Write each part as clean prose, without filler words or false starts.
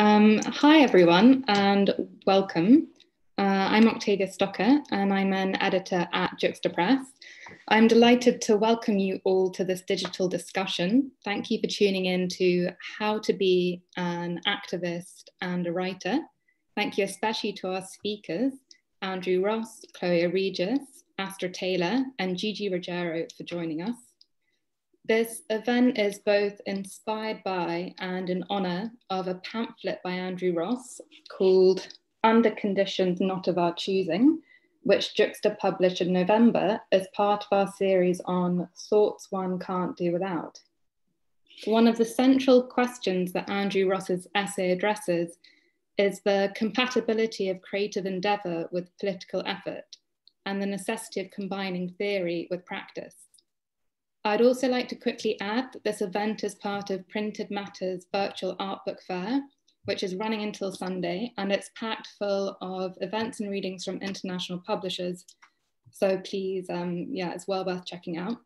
Hi everyone and welcome. I'm Octavia Stocker and I'm an editor at Juxta Press. I'm delighted to welcome you all to this digital discussion. Thank you for tuning in to How to Be an Activist and a Writer. Thank you especially to our speakers, Andrew Ross, Chloe Aridjis, Astra Taylor and Gigi Roggero for joining us. This event is both inspired by and in honor of a pamphlet by Andrew Ross called Under Conditions Not of Our Choosing, which Juxta published in November as part of our series on Thoughts One Can't Do Without. One of the central questions that Andrew Ross's essay addresses is the compatibility of creative endeavor with political effort and the necessity of combining theory with practice. I'd also like to quickly add that this event is part of Printed Matters Virtual Art Book Fair, which is running until Sunday, and it's packed full of events and readings from international publishers. So please, it's well worth checking out.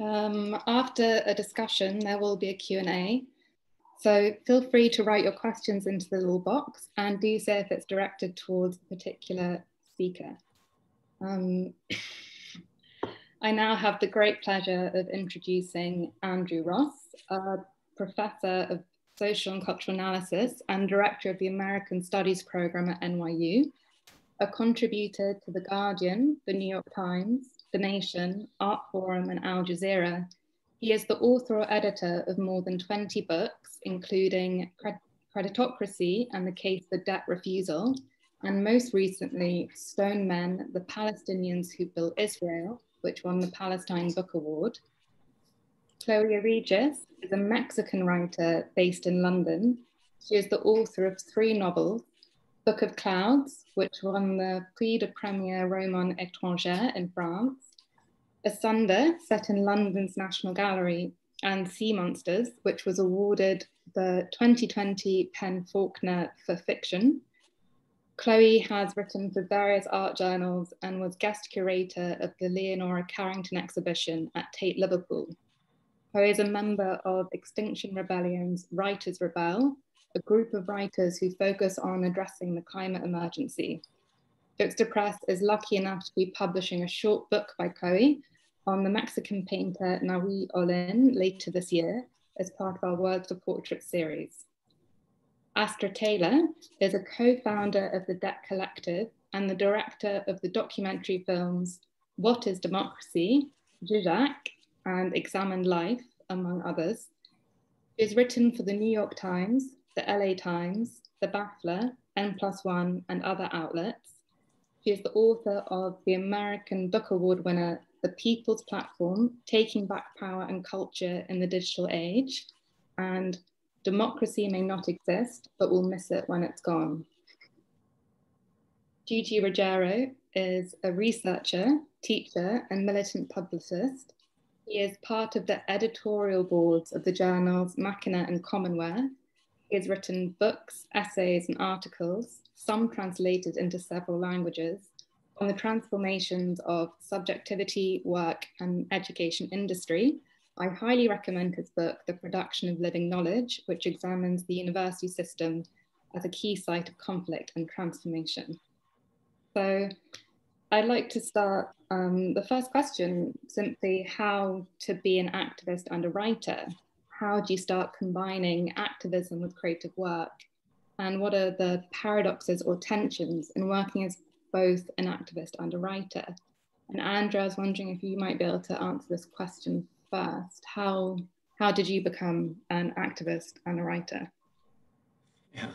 After a discussion, there will be a Q&A. So feel free to write your questions into the little box and do so if it's directed towards a particular speaker. I now have the great pleasure of introducing Andrew Ross, a Professor of Social and Cultural Analysis and Director of the American Studies Program at NYU, a contributor to The Guardian, The New York Times, The Nation, Art Forum and Al Jazeera. He is the author or editor of more than 20 books, including Creditocracy and The Case for Debt Refusal, and most recently, Stone Men, The Palestinians Who Built Israel, which won the Palestine Book Award. Chloe Aridjis is a Mexican writer based in London. She is the author of 3 novels, Book of Clouds, which won the Prix du Premier Roman Etranger in France, Asunder, set in London's National Gallery, and Sea Monsters, which was awarded the 2020 Penn Faulkner for fiction. Chloe has written for various art journals and was guest curator of the Leonora Carrington exhibition at Tate Liverpool. Chloe is a member of Extinction Rebellion's Writers Rebel, a group of writers who focus on addressing the climate emergency. Juxta Press is lucky enough to be publishing a short book by Chloe on the Mexican painter Nahui Olin later this year as part of our Words for Portrait series. Astra Taylor is a co-founder of the Debt Collective and the director of the documentary films What is Democracy?, Zizek, and Examined Life, among others. She has written for the New York Times, the LA Times, the Baffler, N+1, and other outlets. She is the author of the American Book Award winner, The People's Platform, Taking Back Power and Culture in the Digital Age, and Democracy May Not Exist, but We'll Miss It When It's Gone. Gigi Roggero is a researcher, teacher, and militant publicist. He is part of the editorial boards of the journals Machina and Commonwear. He has written books, essays, and articles, some translated into several languages, on the transformations of subjectivity, work, and education industry. I highly recommend his book, The Production of Living Knowledge, which examines the university system as a key site of conflict and transformation. So I'd like to start the first question, simply how to be an activist and a writer. How do you start combining activism with creative work? And what are the paradoxes or tensions in working as both an activist and a writer? And Andrew, I was wondering if you might be able to answer this question first. How did you become an activist and a writer? Yeah,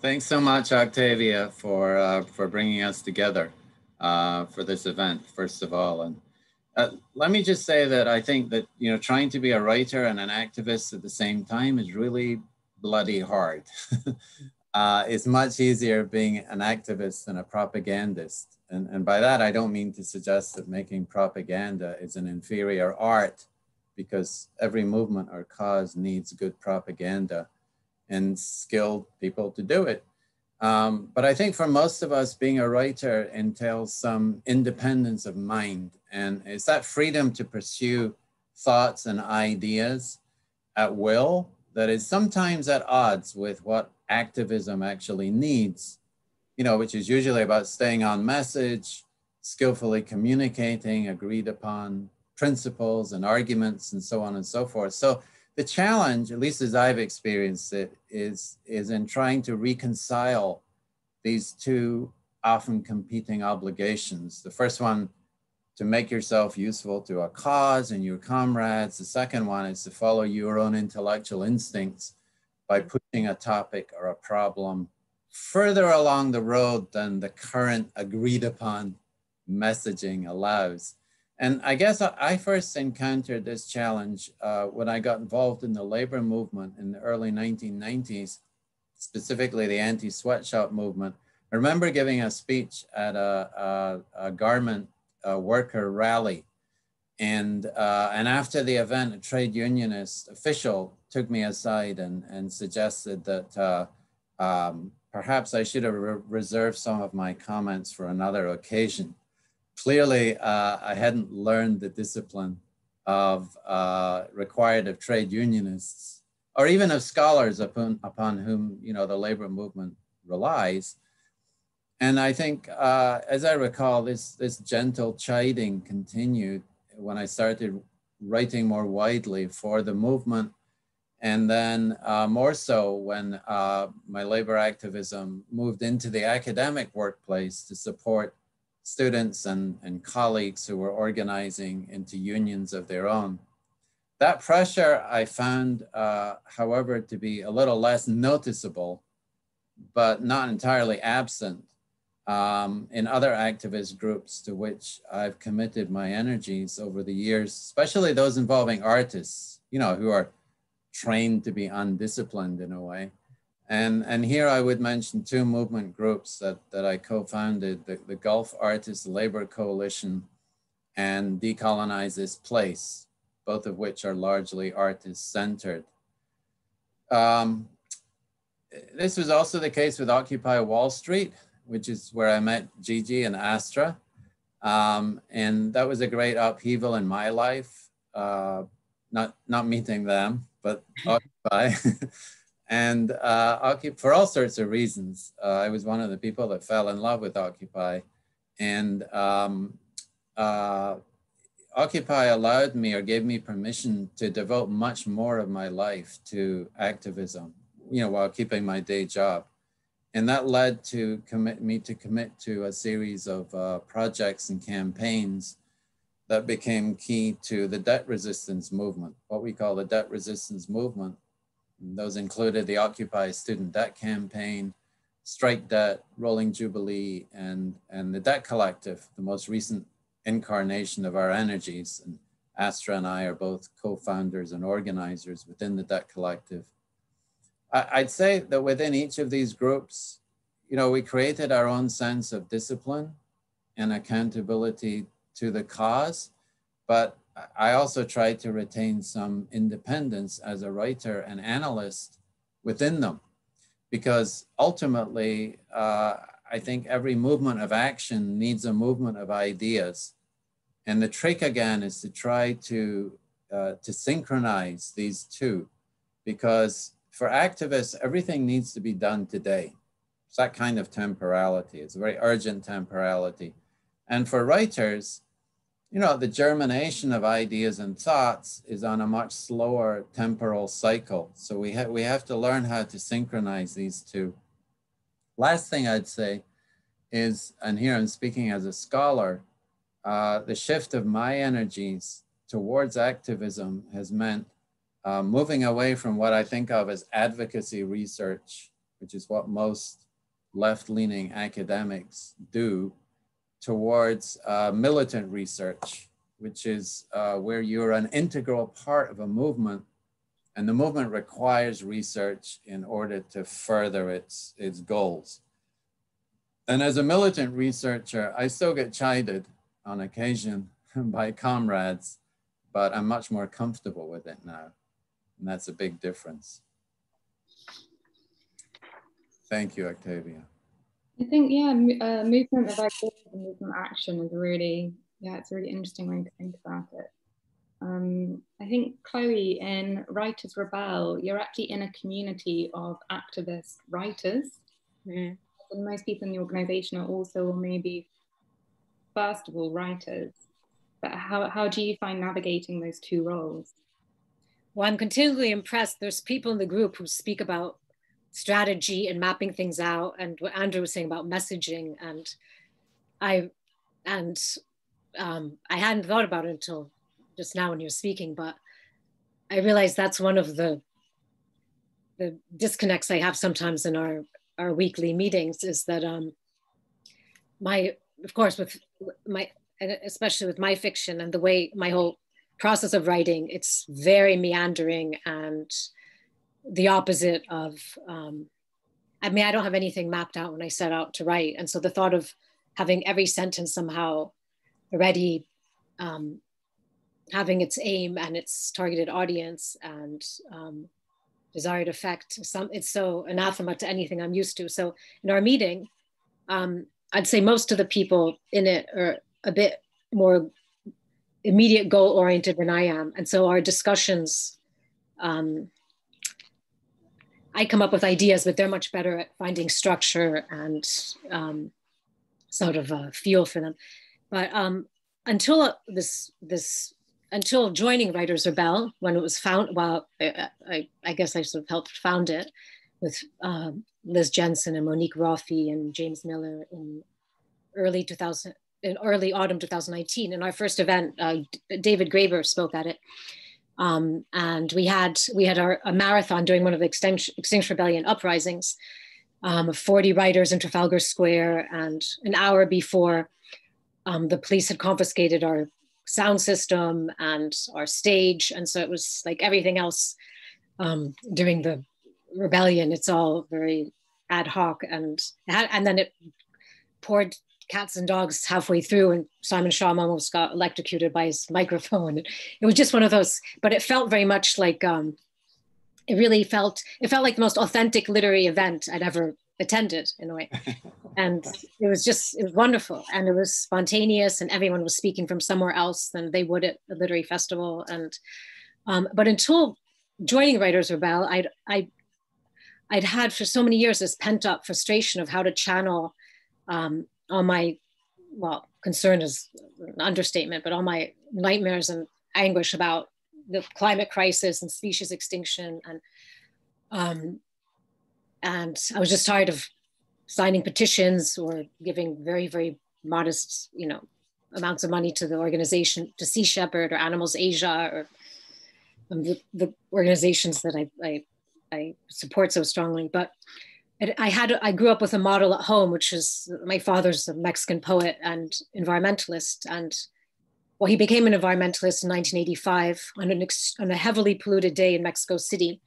thanks so much, Octavia, for bringing us together for this event, first of all. And let me just say that I think that, you know, trying to be a writer and an activist at the same time is really bloody hard. It's much easier being an activist than a propagandist. And by that, I don't mean to suggest that making propaganda is an inferior art, because every movement or cause needs good propaganda and skilled people to do it. But I think for most of us, being a writer entails some independence of mind. And it's that freedom to pursue thoughts and ideas at will that is sometimes at odds with what activism actually needs, you know, which is usually about staying on message, skillfully communicating agreed upon principles and arguments and so on and so forth. So the challenge, at least as I've experienced it, is in trying to reconcile these two often competing obligations. The first one, to make yourself useful to a cause and your comrades. The second one is to follow your own intellectual instincts by pushing a topic or a problem further along the road than the current agreed upon messaging allows. And I guess I first encountered this challenge when I got involved in the labor movement in the early 1990s, specifically the anti-sweatshop movement. I remember giving a speech at a garment worker rally. And after the event, a trade unionist official took me aside and suggested that perhaps I should have reserved some of my comments for another occasion. Clearly, I hadn't learned the discipline of required of trade unionists, or even of scholars upon whom, you know, the labor movement relies. And I think, as I recall, this gentle chiding continued when I started writing more widely for the movement, and then more so when my labor activism moved into the academic workplace to support students and colleagues who were organizing into unions of their own. That pressure I found, however, to be a little less noticeable, but not entirely absent in other activist groups to which I've committed my energies over the years, especially those involving artists, you know, who are trained to be undisciplined in a way. And here I would mention two movement groups that I co-founded, the Gulf Artists Labor Coalition and Decolonize This Place, both of which are largely artist-centered. This was also the case with Occupy Wall Street, which is where I met Gigi and Astra. And that was a great upheaval in my life, not meeting them, but Occupy. And for all sorts of reasons, I was one of the people that fell in love with Occupy. And Occupy allowed me or gave me permission to devote much more of my life to activism, you know, while keeping my day job. And that led to commit to a series of projects and campaigns that became key to the debt resistance movement, what we call the debt resistance movement. And those included the Occupy Student Debt Campaign, Strike Debt, Rolling Jubilee, and the Debt Collective, the most recent incarnation of our energies. And Astra and I are both co-founders and organizers within the Debt Collective. I'd say that within each of these groups, you know, we created our own sense of discipline and accountability to the cause, but I also tried to retain some independence as a writer and analyst within them, because ultimately, I think every movement of action needs a movement of ideas. And the trick again is to try to synchronize these two, because for activists, everything needs to be done today. It's that kind of temporality. It's a very urgent temporality. And for writers, you know, the germination of ideas and thoughts is on a much slower temporal cycle. So we have to learn how to synchronize these two. Last thing I'd say is, and here I'm speaking as a scholar, the shift of my energies towards activism has meant moving away from what I think of as advocacy research, which is what most left-leaning academics do, towards militant research, which is where you're an integral part of a movement, and the movement requires research in order to further its goals. And as a militant researcher, I still get chided on occasion by comrades, but I'm much more comfortable with it now, and that's a big difference. Thank you, Octavia. I think, yeah, movement of ideas and movement action is really, yeah, it's really interesting when you think about it. I think, Chloe, in Writers Rebel, you're actually in a community of activist writers. Mm. And most people in the organisation are also, or maybe, first of all, writers. But how do you find navigating those two roles? Well, I'm continually impressed. There's people in the group who speak about strategy and mapping things out, and what Andrew was saying about messaging, and I hadn't thought about it until just now when you were speaking, but I realized that's one of the disconnects I have sometimes in our weekly meetings, is that especially with my fiction and the way my whole process of writing, it's very meandering and the opposite of, I mean, I don't have anything mapped out when I set out to write. And so the thought of having every sentence somehow already having its aim and its targeted audience and desired effect, it's so anathema to anything I'm used to. So in our meeting, I'd say most of the people in it are a bit more immediate goal oriented than I am. And so our discussions, I come up with ideas, but they're much better at finding structure and sort of a feel for them. But until joining Writers Rebel, when it was found, well, I guess I sort of helped found it with Liz Jensen and Monique Roffey and James Miller in early autumn 2019. In our first event, David Graeber spoke at it. And we had a marathon during one of the Extinction Rebellion uprisings, 40 writers in Trafalgar Square, and an hour before the police had confiscated our sound system and our stage. And so it was like everything else during the rebellion, it's all very ad hoc. And then it poured cats and dogs halfway through, and Simon Shaw almost got electrocuted by his microphone. It was just one of those, but it felt very much like, it felt like the most authentic literary event I'd ever attended in a way. And it was wonderful. And it was spontaneous, and everyone was speaking from somewhere else than they would at a literary festival. And, but until joining Writers Rebel, I'd had for so many years this pent up frustration of how to channel, all my, well, concern is an understatement, but all my nightmares and anguish about the climate crisis and species extinction. And I was just tired of signing petitions or giving very, very modest, amounts of money to the organization, to Sea Shepherd or Animals Asia, or the organizations that I support so strongly. But I grew up with a model at home, which is my father's a Mexican poet and environmentalist. And well, he became an environmentalist in 1985 on a heavily polluted day in Mexico City.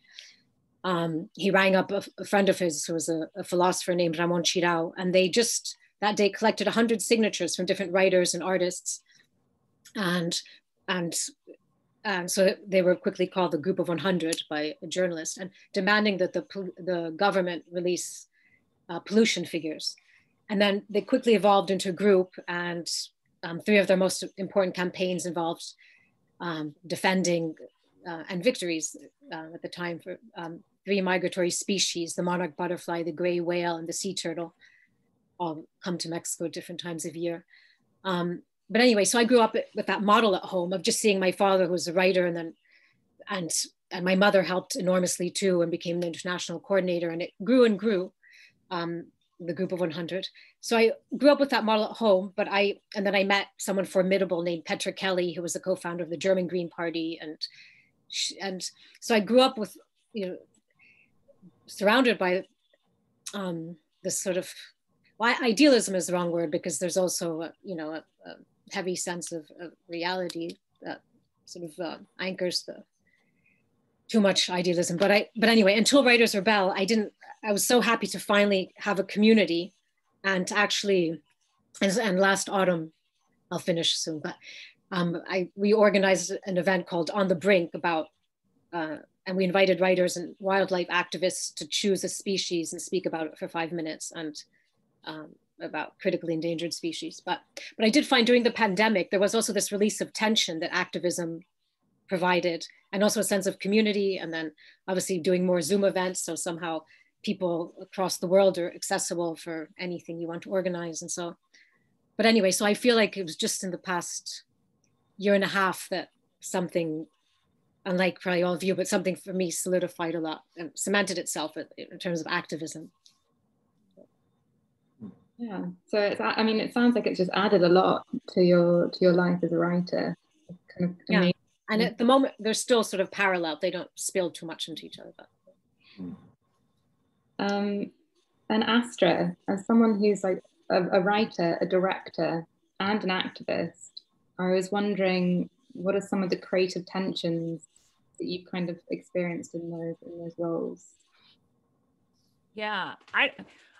He rang up a friend of his who was a philosopher named Ramon Chirao. And they just that day collected 100 signatures from different writers and artists. And so they were quickly called the Group of 100 by a journalist, and demanding that the government release pollution figures. And then they quickly evolved into a group, and three of their most important campaigns involved defending and victories at the time for three migratory species, the monarch butterfly, the gray whale, and the sea turtle, all come to Mexico at different times of year. But anyway, so I grew up with that model at home of just seeing my father, who was a writer, and my mother helped enormously too, and became the international coordinator, and it grew and grew, the Group of 100. So I grew up with that model at home, but then I met someone formidable named Petra Kelly, who was the co-founder of the German Green Party, and so I grew up with, surrounded by this sort of, well, idealism is the wrong word, because there's also, a heavy sense of reality that sort of anchors the too much idealism. But anyway, until Writers Rebel, I was so happy to finally have a community, and actually, and last autumn, I'll finish soon, but we organized an event called On the Brink about, and we invited writers and wildlife activists to choose a species and speak about it for 5 minutes, and about critically endangered species. But I did find during the pandemic, there was also this release of tension that activism provided, and also a sense of community, and then obviously doing more Zoom events, so somehow people across the world are accessible for anything you want to organize. And so, but anyway, so I feel like it was just in the past year and a half that something, unlike probably all of you, but something for me solidified a lot and cemented itself in terms of activism. Yeah, so it's, I mean, it sounds like it's just added a lot to your life as a writer. Kind of, yeah, amazing. And at the moment, they're still sort of parallel. They don't spill too much into each other. But... and Astra, as someone who's like a writer, a director, and an activist, I was wondering, what are some of the creative tensions that you've kind of experienced in those roles? Yeah,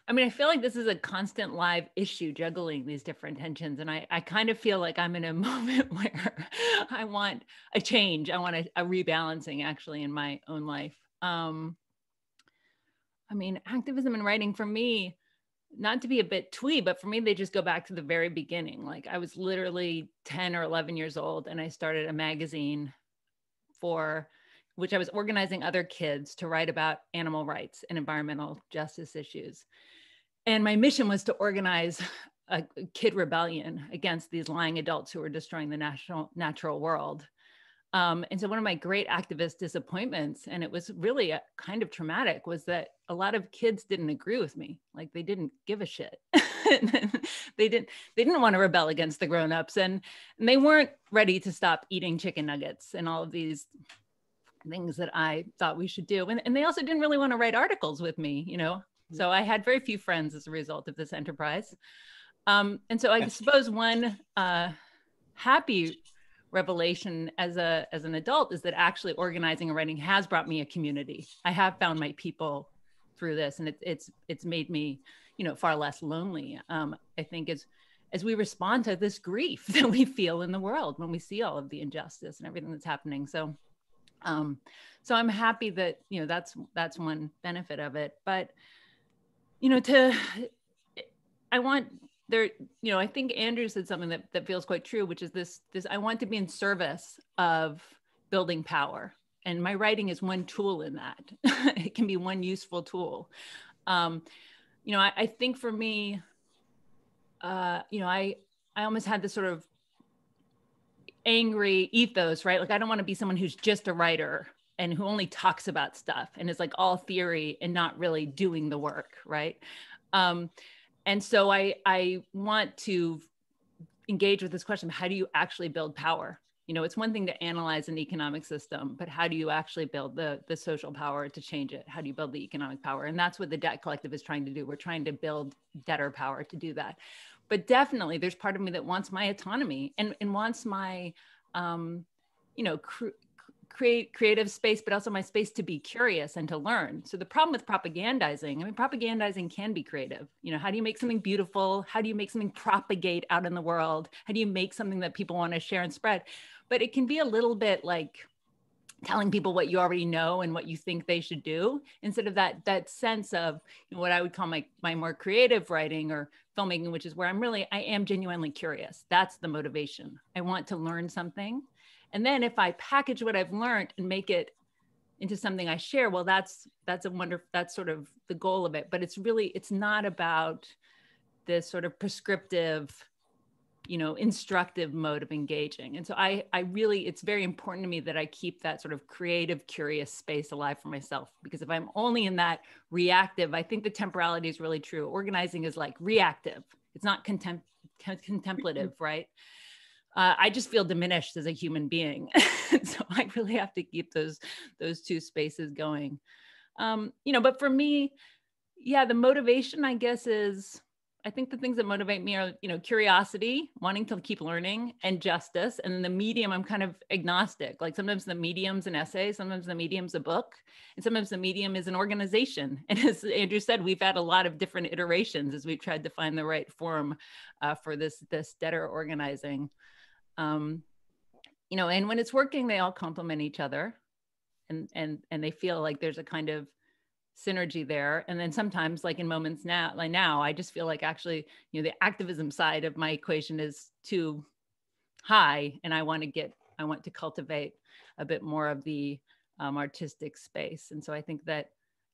I mean, I feel like this is a constant live issue, juggling these different tensions. And I kind of feel like I'm in a moment where I want a change. I want a rebalancing, actually, in my own life. I mean, activism and writing for me, not to be a bit twee, but for me, they just go back to the very beginning. Like I was literally 10 or 11 years old and I started a magazine for which I was organizing other kids to write about animal rights and environmental justice issues. And my mission was to organize a kid rebellion against these lying adults who were destroying the natural world. And so one of my great activist disappointments, and it was really a kind of traumatic, was that a lot of kids didn't agree with me. Like they didn't give a shit. They didn't want to rebel against the grownups, and they weren't ready to stop eating chicken nuggets and all of these things that I thought we should do. And they also didn't really want to write articles with me, you know? So I had very few friends as a result of this enterprise. And so I suppose one happy revelation as an adult is that actually organizing and writing has brought me a community. I have found my people through this, and it's made me, you know, far less lonely. I think as we respond to this grief that we feel in the world when we see all of the injustice and everything that's happening. So I'm happy that, you know, that's one benefit of it. But, you know, I think Andrew said something that feels quite true, which is this, I want to be in service of building power. And my writing is one tool in that. It can be one useful tool. You know, I think for me, you know, I almost had this sort of angry ethos, right? Like I don't want to be someone who's just a writer and who only talks about stuff and is like all theory and not really doing the work, right? And so I want to engage with this question of how do you actually build power? You know, it's one thing to analyze an economic system, but how do you actually build the social power to change it? How do you build the economic power? And that's what the Debt Collective is trying to do. We're trying to build debtor power to do that. But definitely there's part of me that wants my autonomy and wants my, you know, creative space, but also my space to be curious and to learn. So the problem with propagandizing, I mean, propagandizing can be creative. You know, how do you make something beautiful? How do you make something propagate out in the world? How do you make something that people want to share and spread? But it can be a little bit like telling people what you already know and what you think they should do, instead of that sense of, you know, what I would call my more creative writing or filmmaking, which is where I am genuinely curious. That's the motivation. I want to learn something. And then if I package what I've learned and make it into something I share, well, that's sort of the goal of it. But it's not about this sort of prescriptive, you know, instructive mode of engaging. And so it's very important to me that I keep that sort of creative, curious space alive for myself, because if I'm only in that reactive, I think the temporality is really true. Organizing is like reactive. It's not contemplative, right? I just feel diminished as a human being. So I really have to keep those two spaces going. You know, but for me, yeah, the motivation, I guess, is, I think the things that motivate me are, you know, curiosity, wanting to keep learning, and justice. And the medium, I'm kind of agnostic. Like sometimes the medium's an essay, sometimes the medium's a book, and sometimes the medium is an organization. And as Andrew said, we've had a lot of different iterations as we've tried to find the right form for this debtor organizing. You know, and when it's working, they all complement each other, and they feel like there's a kind of synergy there. And then sometimes, like in moments now, I just feel like actually, you know, the activism side of my equation is too high, and I want to cultivate a bit more of the artistic space. And so I think that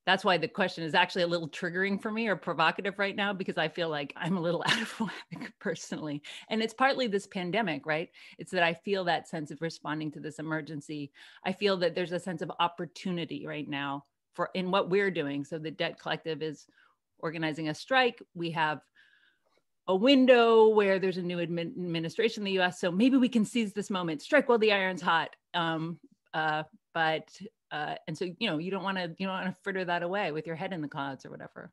that's why the question is actually a little triggering for me or provocative right now, because I feel like I'm a little out of whack personally. And it's partly this pandemic, right? It's that I feel that sense of responding to this emergency. I feel that there's a sense of opportunity right now for in what we're doing. So the Debt Collective is organizing a strike. We have a window where there's a new administration in the US. So maybe we can seize this moment, strike while the iron's hot. And so, you know, you don't want to fritter that away with your head in the clouds or whatever.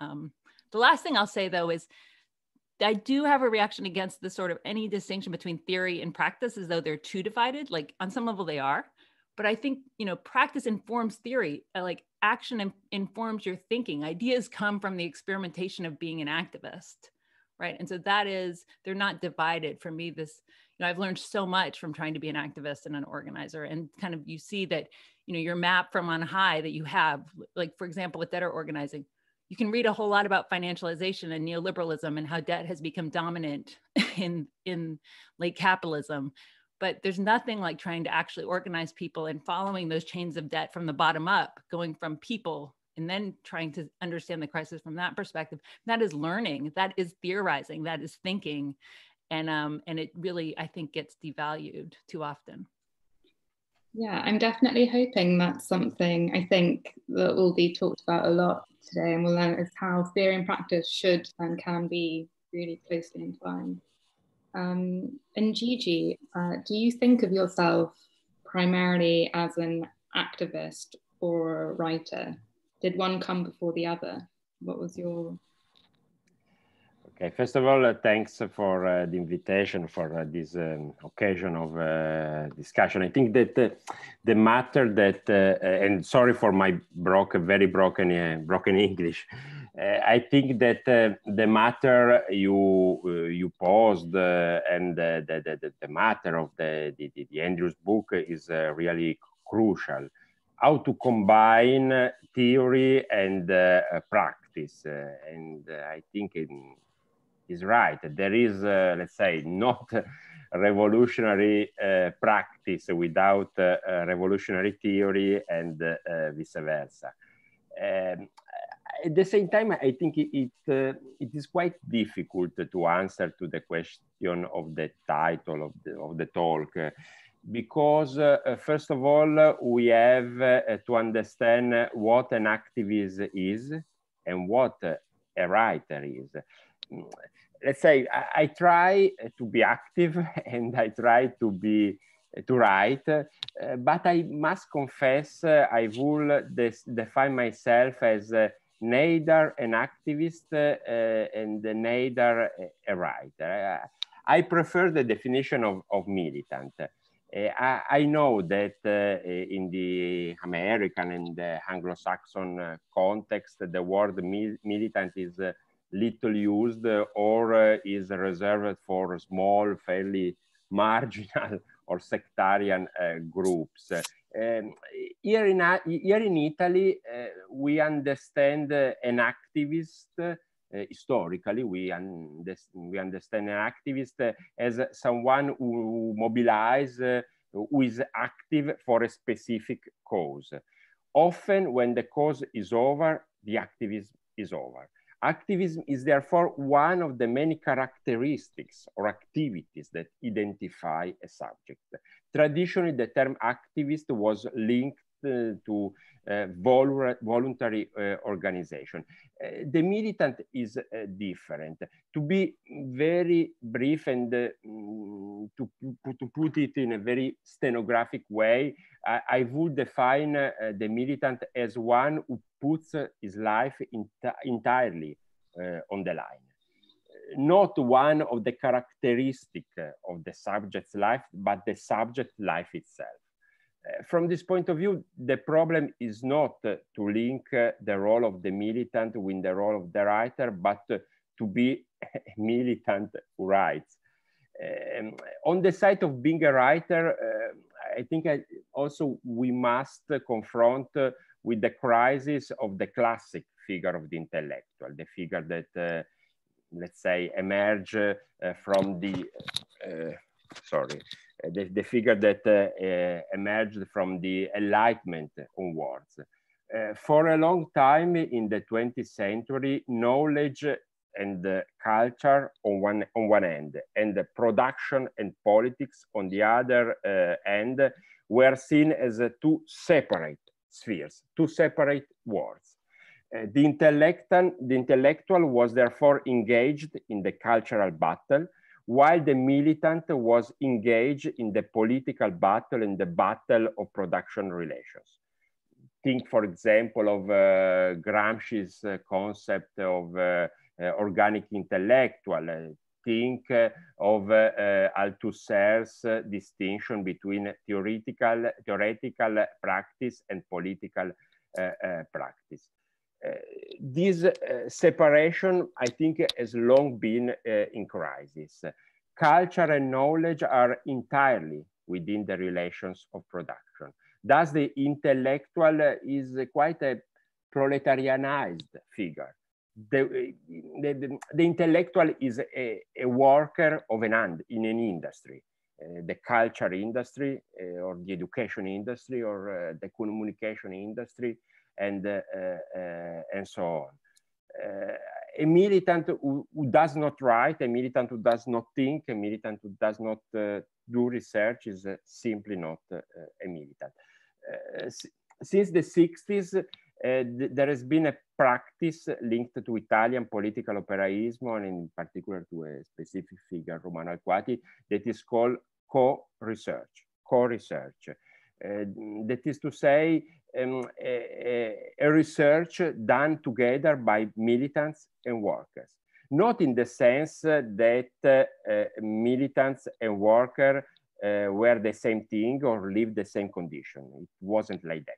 The last thing I'll say though is I do have a reaction against the sort of any distinction between theory and practice as though they're too divided. Like on some level they are, but I think, you know, practice informs theory, like action informs your thinking. Ideas come from the experimentation of being an activist, right? And so that is, they're not divided for me. This, you know, I've learned so much from trying to be an activist and an organizer, and kind of you see that, you know, your map from on high that you have, like, for example, with debt or organizing, you can read a whole lot about financialization and neoliberalism and how debt has become dominant in late capitalism. But there's nothing like trying to actually organize people and following those chains of debt from the bottom up, going from people and then trying to understand the crisis from that perspective. That is learning, that is theorizing, that is thinking. And it really, I think, gets devalued too often. Yeah, I'm definitely hoping that's something I think that will be talked about a lot today, and we'll learn is how theory and practice should and can be really closely entwined. And Gigi, do you think of yourself primarily as an activist or a writer? Did one come before the other? What was your... Okay, first of all, thanks for the invitation for this occasion of discussion. I think that the matter that, and sorry for my very broken English, I think that the matter you posed and the matter of the Andrews book is really crucial. How to combine theory and practice, and I think is right. There is, let's say, not revolutionary practice without revolutionary theory and vice versa. At the same time, I think it is quite difficult to answer to the question of the title of the talk, because first of all, we have to understand what an activist is and what a writer is. Let's say I try to be active and I try to write, but I must confess I will define myself as neither an activist and neither a writer. I prefer the definition of militant. I know that in the American and the Anglo-Saxon context, the word militant is little used or is reserved for small, fairly marginal or sectarian groups. Here in Italy, we understand an activist, historically, we understand an activist as someone who mobilizes, who is active for a specific cause. Often when the cause is over, the activism is over. Activism is therefore one of the many characteristics or activities that identify a subject. Traditionally, the term activist was linked to voluntary organization. The militant is different. To be very brief and to put it in a very stenographic way, I would define the militant as one who puts his life entirely on the line. Not one of the characteristics of the subject's life, but the subject life itself. From this point of view, the problem is not to link the role of the militant with the role of the writer, but to be a militant who writes. On the side of being a writer, I think also we must confront with the crisis of the classic figure of the intellectual, the figure that, let's say, emerge from the, sorry, the figure that emerged from the Enlightenment onwards. For a long time in the 20th century, knowledge and culture on one end, and the production and politics on the other end, were seen as two separate spheres, two separate worlds. The intellectual was therefore engaged in the cultural battle, while the militant was engaged in the political battle and the battle of production relations. Think, for example, of Gramsci's concept of organic intellectual. Think of Althusser's distinction between theoretical practice and political practice. This separation, I think, has long been in crisis. Culture and knowledge are entirely within the relations of production. Thus, the intellectual is quite a proletarianized figure. The intellectual is a worker of in an industry, the culture industry, or the education industry, or the communication industry, and so on. A militant who does not write, a militant who does not think, a militant who does not do research is simply not a militant. Since the 60s, there has been a practice linked to Italian political operaismo, and in particular to a specific figure, Romano Alquati, that is called co-research. That is to say, a research done together by militants and workers. Not in the sense that militants and workers were the same thing or lived the same condition. It wasn't like that.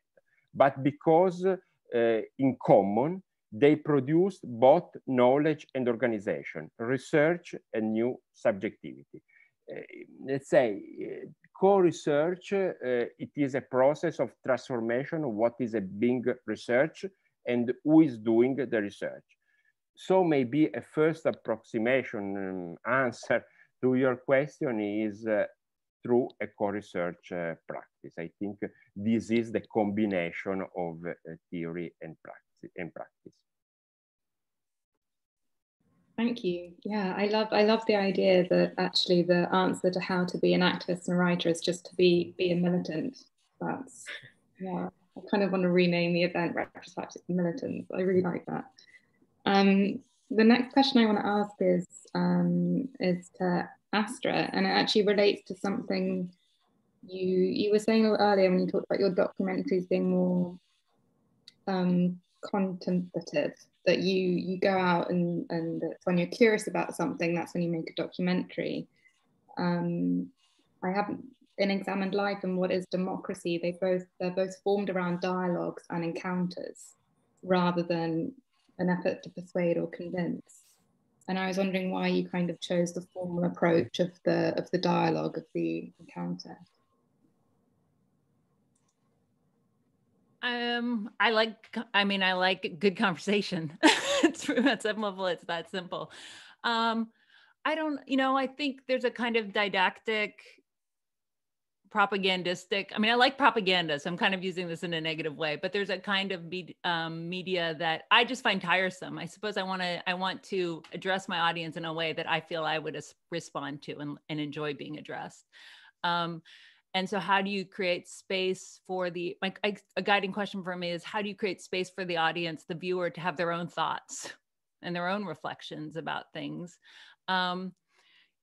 But because in common, they produced both knowledge and organization, research and new subjectivity. Let's say, co-research, it is a process of transformation of what is being researched and who is doing the research. So maybe a first approximation answer to your question is through a co-research practice. I think this is the combination of theory and practice. Thank you. Yeah, I love the idea that actually the answer to how to be an activist and writer is just to be a militant. That's, yeah, I kind of want to rename the event Retrospective Militants. I really like that. The next question I want to ask is to Astra, and it actually relates to something you were saying a little earlier when you talked about your documentaries being more contemplative, that you go out and when you're curious about something, that's when you make a documentary. I haven't, in Examined Life and What is Democracy, they're both formed around dialogues and encounters rather than an effort to persuade or convince. And I was wondering why you kind of chose the formal approach of the dialogue, of the encounter. I like good conversation. At some level, it's that simple. I think there's a kind of didactic, propagandistic, I like propaganda, so I'm kind of using this in a negative way, but there's a kind of media that I just find tiresome. I suppose I want to address my audience in a way that I feel I would respond to and enjoy being addressed. And so how do you create space for a guiding question for me is, how do you create space for the audience, the viewer, to have their own thoughts and their own reflections about things? And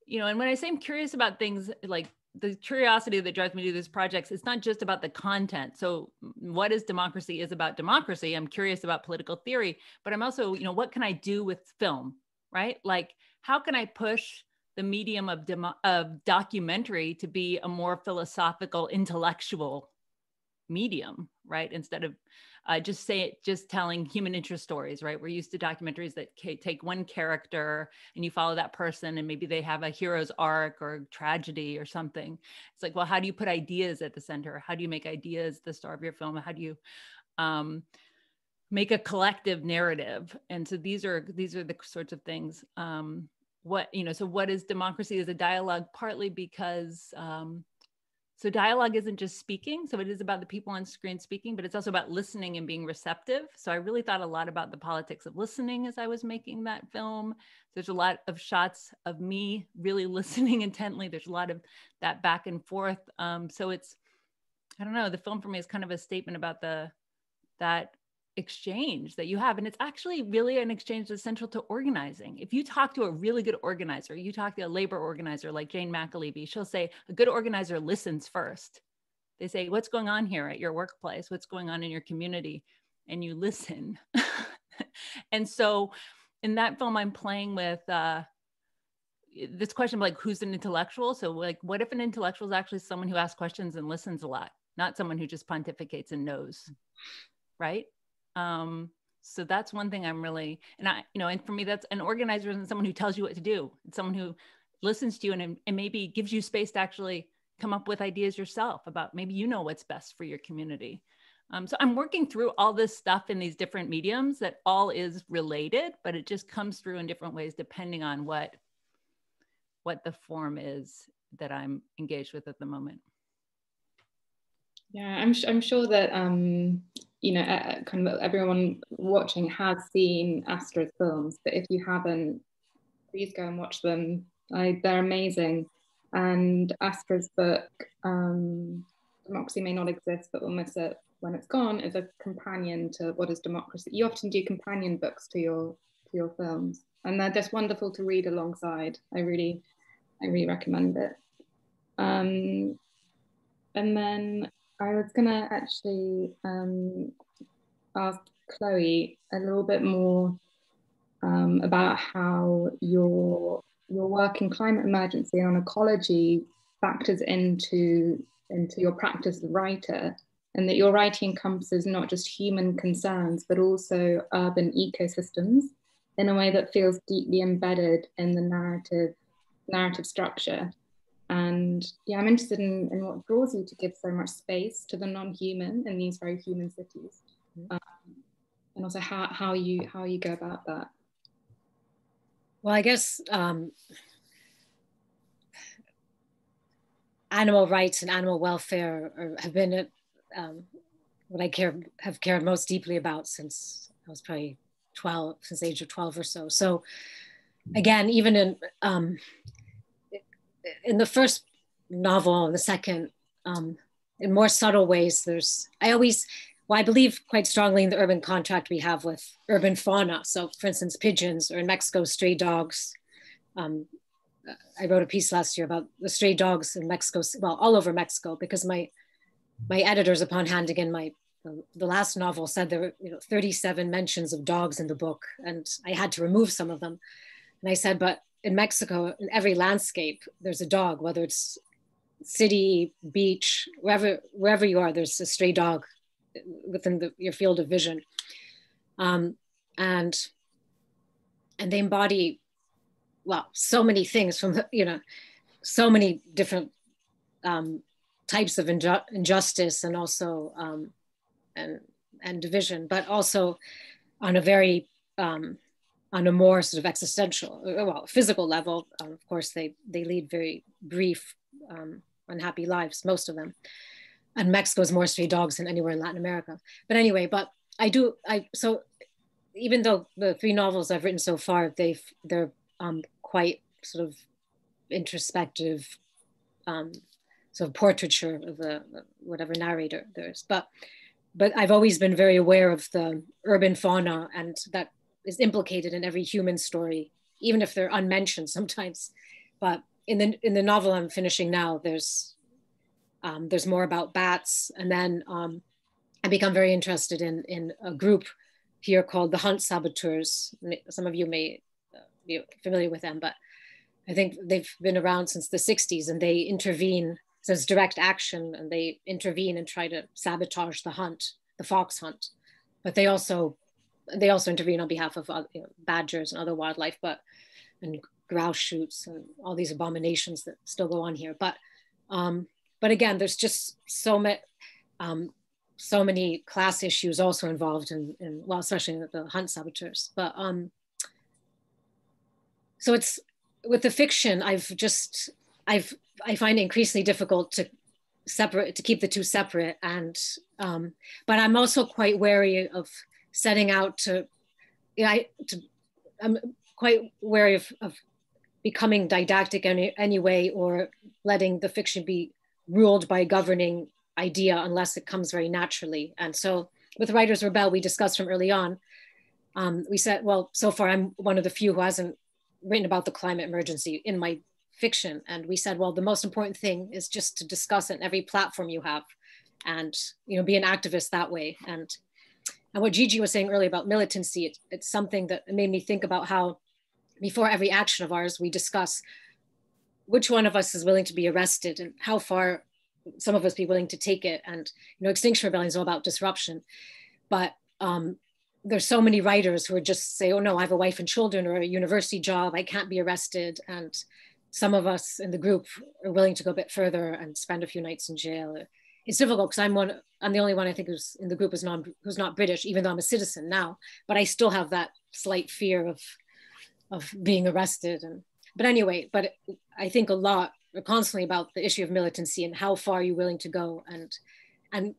when I say I'm curious about things, like the curiosity that drives me to these projects, it's not just about the content. So What is Democracy is about democracy. I'm curious about political theory, but I'm also, what can I do with film, right? Like, how can I push the medium of documentary to be a more philosophical, intellectual medium, right? Instead of just telling human interest stories, right? We're used to documentaries that take one character and you follow that person, and maybe they have a hero's arc or tragedy or something. It's like, well, how do you put ideas at the center? How do you make ideas the star of your film? How do you make a collective narrative? And so these are the sorts of things. So What is Democracy is a dialogue, partly because So dialogue isn't just speaking. So it is about the people on screen speaking, but it's also about listening and being receptive. So I really thought a lot about the politics of listening as I was making that film. There's a lot of shots of me really listening intently. There's a lot of that back and forth. So it's, I don't know, the film for me is kind of a statement about that exchange that you have. And it's actually really an exchange that's central to organizing. If you talk to a really good organizer, you talk to a labor organizer like Jane McAlevey, she'll say a good organizer listens first. They say, what's going on here at your workplace? What's going on in your community? And you listen. And so in that film, I'm playing with this question of like, who's an intellectual? So like, what if an intellectual is actually someone who asks questions and listens a lot, not someone who just pontificates and knows, right? So that's one thing I'm really, and for me, that's an organizer isn't someone who tells you what to do. It's someone who listens to you and maybe gives you space to actually come up with ideas yourself about maybe you know what's best for your community. So I'm working through all this stuff in these different mediums that all is related, but it just comes through in different ways, depending on what the form is that I'm engaged with at the moment. Yeah, I'm sure that, kind of everyone watching has seen Astra's films, but if you haven't, please go and watch them. They're amazing. And Astra's book, Democracy May Not Exist, But We'll Miss It When It's Gone, is a companion to What is Democracy? You often do companion books to your films, and they're just wonderful to read alongside. I really recommend it. And then I was gonna actually ask Chloe a little bit more about how your work in climate emergency and on ecology factors into your practice as a writer, and that your writing encompasses not just human concerns, but also urban ecosystems in a way that feels deeply embedded in the narrative structure. And yeah, I'm interested in what draws you to give so much space to the non-human in these very human cities, and also how you go about that. Well, I guess animal rights and animal welfare have been what I have cared most deeply about since I was probably 12, since the age of 12 or so. So again, even in the first novel and the second, in more subtle ways, I believe quite strongly in the urban contract we have with urban fauna. So for instance, pigeons, or in Mexico, stray dogs. I wrote a piece last year about the stray dogs in Mexico, well, all over Mexico, because my editors upon handing in the last novel said there were 37 mentions of dogs in the book, and I had to remove some of them. And I said, but in Mexico, in every landscape, there's a dog, whether it's city, beach, wherever you are, there's a stray dog within your field of vision. And they embody, well, so many things from, so many different types of injustice and also, and division, but also on a very, on a more sort of existential, well, physical level. Of course, they lead very brief, unhappy lives, most of them. And Mexico's more stray dogs than anywhere in Latin America. But anyway, so even though the three novels I've written so far, they're quite sort of introspective, sort of portraiture of whatever narrator there is. But I've always been very aware of the urban fauna, and that is implicated in every human story, even if they're unmentioned sometimes. But in the novel I'm finishing now, there's more about bats. And then I become very interested in a group here called the Hunt Saboteurs. Some of you may be familiar with them, but I think they've been around since the 60s, and they intervene. So it's direct action, and they intervene and try to sabotage the hunt, the fox hunt. But they also intervene on behalf of badgers and other wildlife, and grouse shoots and all these abominations that still go on here. But again, there's just so many class issues also involved in especially the hunt saboteurs. But so it's with the fiction, I find it increasingly difficult to separate, to keep the two separate. And but I'm also quite wary of setting out to, I'm quite wary of becoming didactic any way, or letting the fiction be ruled by a governing idea unless it comes very naturally. And so with Writers Rebel, we discussed from early on, we said, well, so far I'm one of the few who hasn't written about the climate emergency in my fiction. And we said, well, the most important thing is just to discuss it in every platform you have and, you know, be an activist that way. And what Gigi was saying earlier about militancy, it's something that made me think about how before every action of ours, we discuss which one of us is willing to be arrested and how far some of us be willing to take it. And, you know, Extinction Rebellion is all about disruption, but there's so many writers who are just say, oh no, I have a wife and children or a university job, I can't be arrested. And some of us in the group are willing to go a bit further and spend a few nights in jail. It's difficult because I'm the only one I think who's in the group who's not British, even though I'm a citizen now, but I still have that slight fear of being arrested. But I think a lot constantly about the issue of militancy and how far you're willing to go. And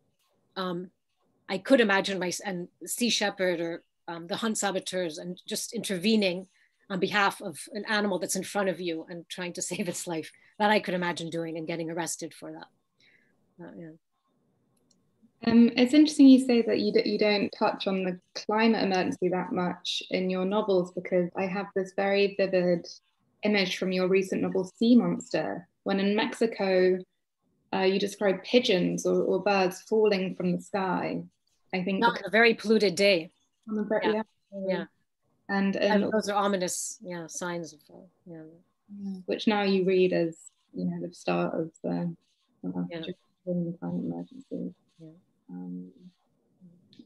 I could imagine Sea Shepherd or the Hunt Saboteurs and just intervening on behalf of an animal that's in front of you and trying to save its life. That I could imagine doing and getting arrested for that. Yeah. It's interesting you say that you don't touch on the climate emergency that much in your novels, because I have this very vivid image from your recent novel Sea Monster, when in Mexico you describe pigeons or birds falling from the sky. I think not on a very polluted day. Yeah. And those are ominous signs of which now you read as the start of the climate emergency.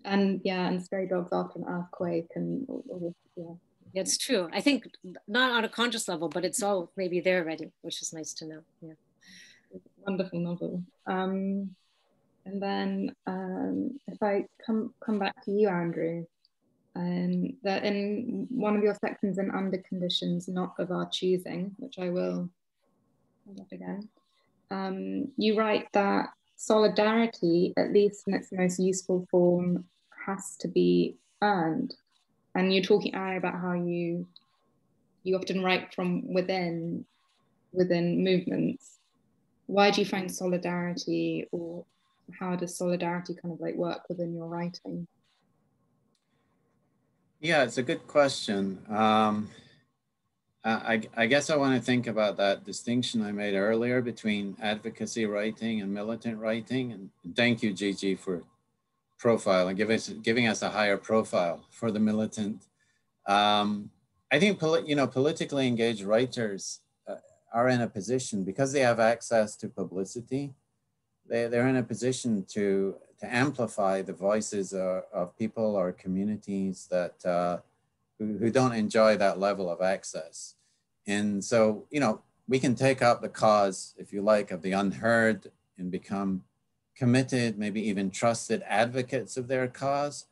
Yeah. And stray dogs after an earthquake and all this. Yeah. It's true. I think not on a conscious level, but it's all maybe there already, which is nice to know. Yeah, wonderful novel. And then if I come back to you, Andrew, that in one of your sections in Under Conditions Not of Our Choosing, which I will hold up again, you write that solidarity, at least in its most useful form, has to be earned. And you're talking, Ari, about how you often write from within movements. Why do you find solidarity, or how does solidarity kind of like work within your writing? Yeah, it's a good question. I guess I want to think about that distinction I made earlier between advocacy writing and militant writing. And thank you, Gigi, for profile and giving us a higher profile for the militant. I think politically engaged writers are in a position, because they have access to publicity, they're in a position to amplify the voices of people or communities that who don't enjoy that level of access. And so we can take up the cause, if you like, of the unheard and become committed, maybe even trusted advocates of their cause.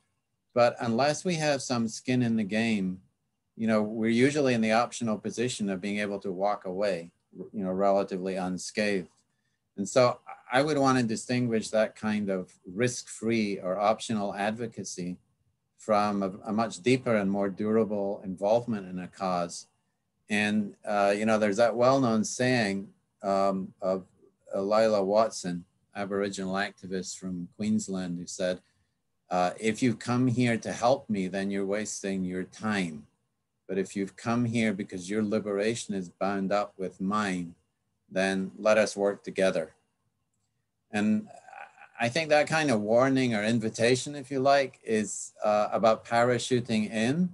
But unless we have some skin in the game, we're usually in the optional position of being able to walk away, relatively unscathed. And so I would want to distinguish that kind of risk-free or optional advocacy from a much deeper and more durable involvement in a cause. And, there's that well-known saying of Lila Watson, Aboriginal activist from Queensland, who said, if you've come here to help me, then you're wasting your time. But if you've come here because your liberation is bound up with mine, then let us work together. And I think that kind of warning or invitation, if you like, is about parachuting in,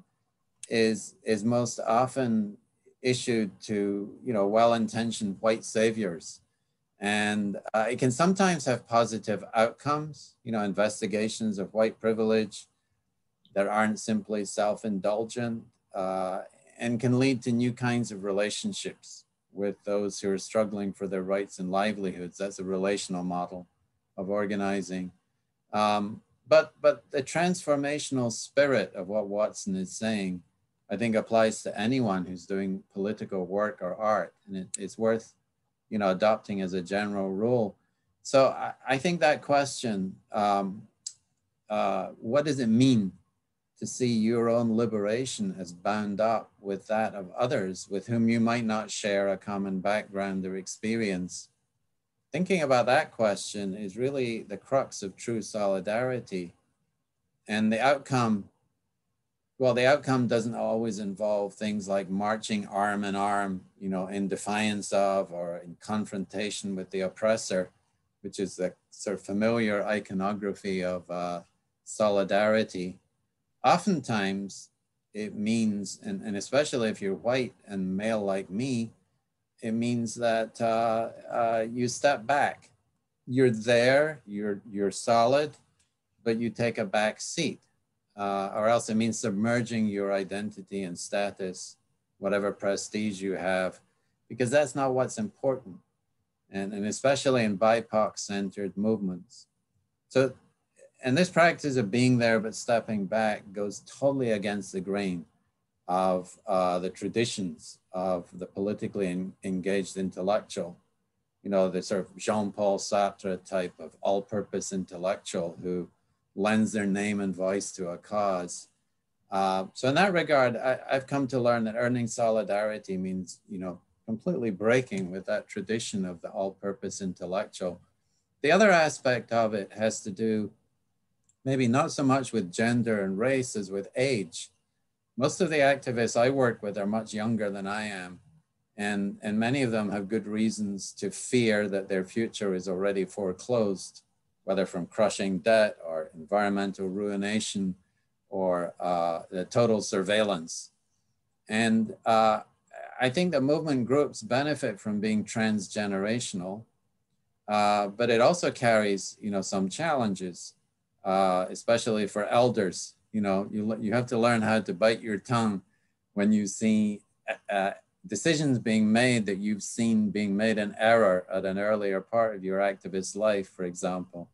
is most often issued to, well-intentioned white saviors. And it can sometimes have positive outcomes, investigations of white privilege that aren't simply self-indulgent, and can lead to new kinds of relationships with those who are struggling for their rights and livelihoods. That's a relational model of organizing. But the transformational spirit of what Watson is saying, I think, applies to anyone who's doing political work or art, and it's worth adopting as a general rule. So I think that question, what does it mean to see your own liberation as bound up with that of others with whom you might not share a common background or experience? Thinking about that question is really the crux of true solidarity. And the outcome, well, the outcome doesn't always involve things like marching arm in arm, you know, in defiance of or in confrontation with the oppressor, which is the sort of familiar iconography of solidarity. Oftentimes it means, and especially if you're white and male like me, it means that you step back. You're there, you're solid, but you take a back seat, or else it means submerging your identity and status, whatever prestige you have, because that's not what's important, and especially in BIPOC-centered movements. So, and this practice of being there but stepping back goes totally against the grain of the traditions of the politically engaged intellectual, you know, the sort of Jean-Paul Sartre type of all-purpose intellectual who lends their name and voice to a cause. So in that regard, I've come to learn that earning solidarity means, you know, completely breaking with that tradition of the all-purpose intellectual. The other aspect of it has to do maybe not so much with gender and race as with age. Most of the activists I work with are much younger than I am, and many of them have good reasons to fear that their future is already foreclosed, whether from crushing debt or environmental ruination or the total surveillance. And I think that movement groups benefit from being transgenerational, but it also carries, you know, some challenges, especially for elders. You know, you have to learn how to bite your tongue when you see decisions being made that you've seen being made in error at an earlier part of your activist life, for example.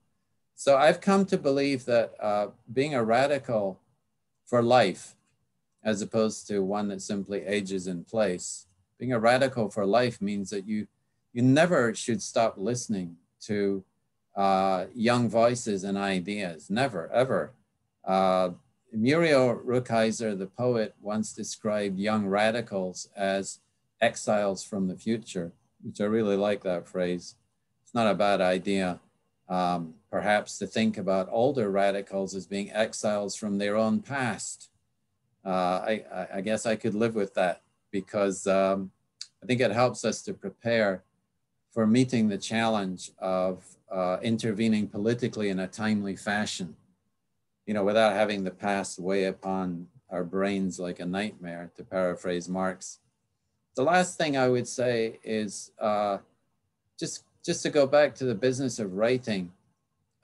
So I've come to believe that being a radical for life, as opposed to one that simply ages in place, being a radical for life means that you never should stop listening to young voices and ideas, never, ever. Muriel Rukeyser, the poet, once described young radicals as exiles from the future, which I really like that phrase. It's not a bad idea, perhaps, to think about older radicals as being exiles from their own past. I guess I could live with that because I think it helps us to prepare for meeting the challenge of intervening politically in a timely fashion, you know, without having the past weigh upon our brains like a nightmare, to paraphrase Marx. The last thing I would say is just to go back to the business of writing.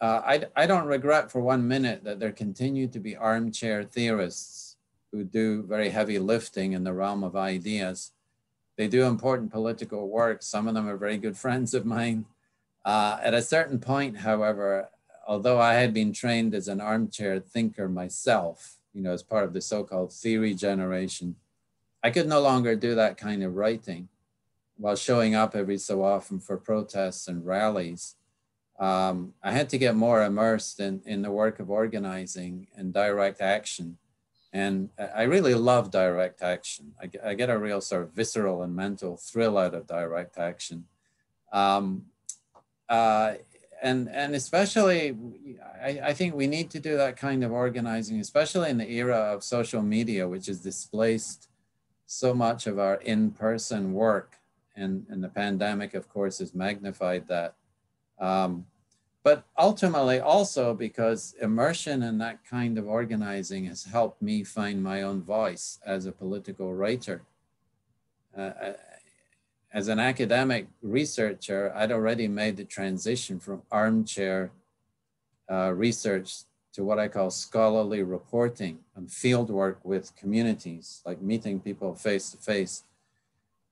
I don't regret for one minute that there continue to be armchair theorists who do very heavy lifting in the realm of ideas. They do important political work. Some of them are very good friends of mine. At a certain point, however, although I had been trained as an armchair thinker myself, you know, as part of the so-called theory generation, I could no longer do that kind of writing while showing up every so often for protests and rallies. I had to get more immersed in the work of organizing and direct action. And I really love direct action. I get a real sort of visceral and mental thrill out of direct action. And especially, I think we need to do that kind of organizing, especially in the era of social media, which has displaced so much of our in-person work. And the pandemic, of course, has magnified that. But ultimately also because immersion in that kind of organizing has helped me find my own voice as a political writer. As an academic researcher, I'd already made the transition from armchair research to what I call scholarly reporting and field work with communities, like meeting people face to face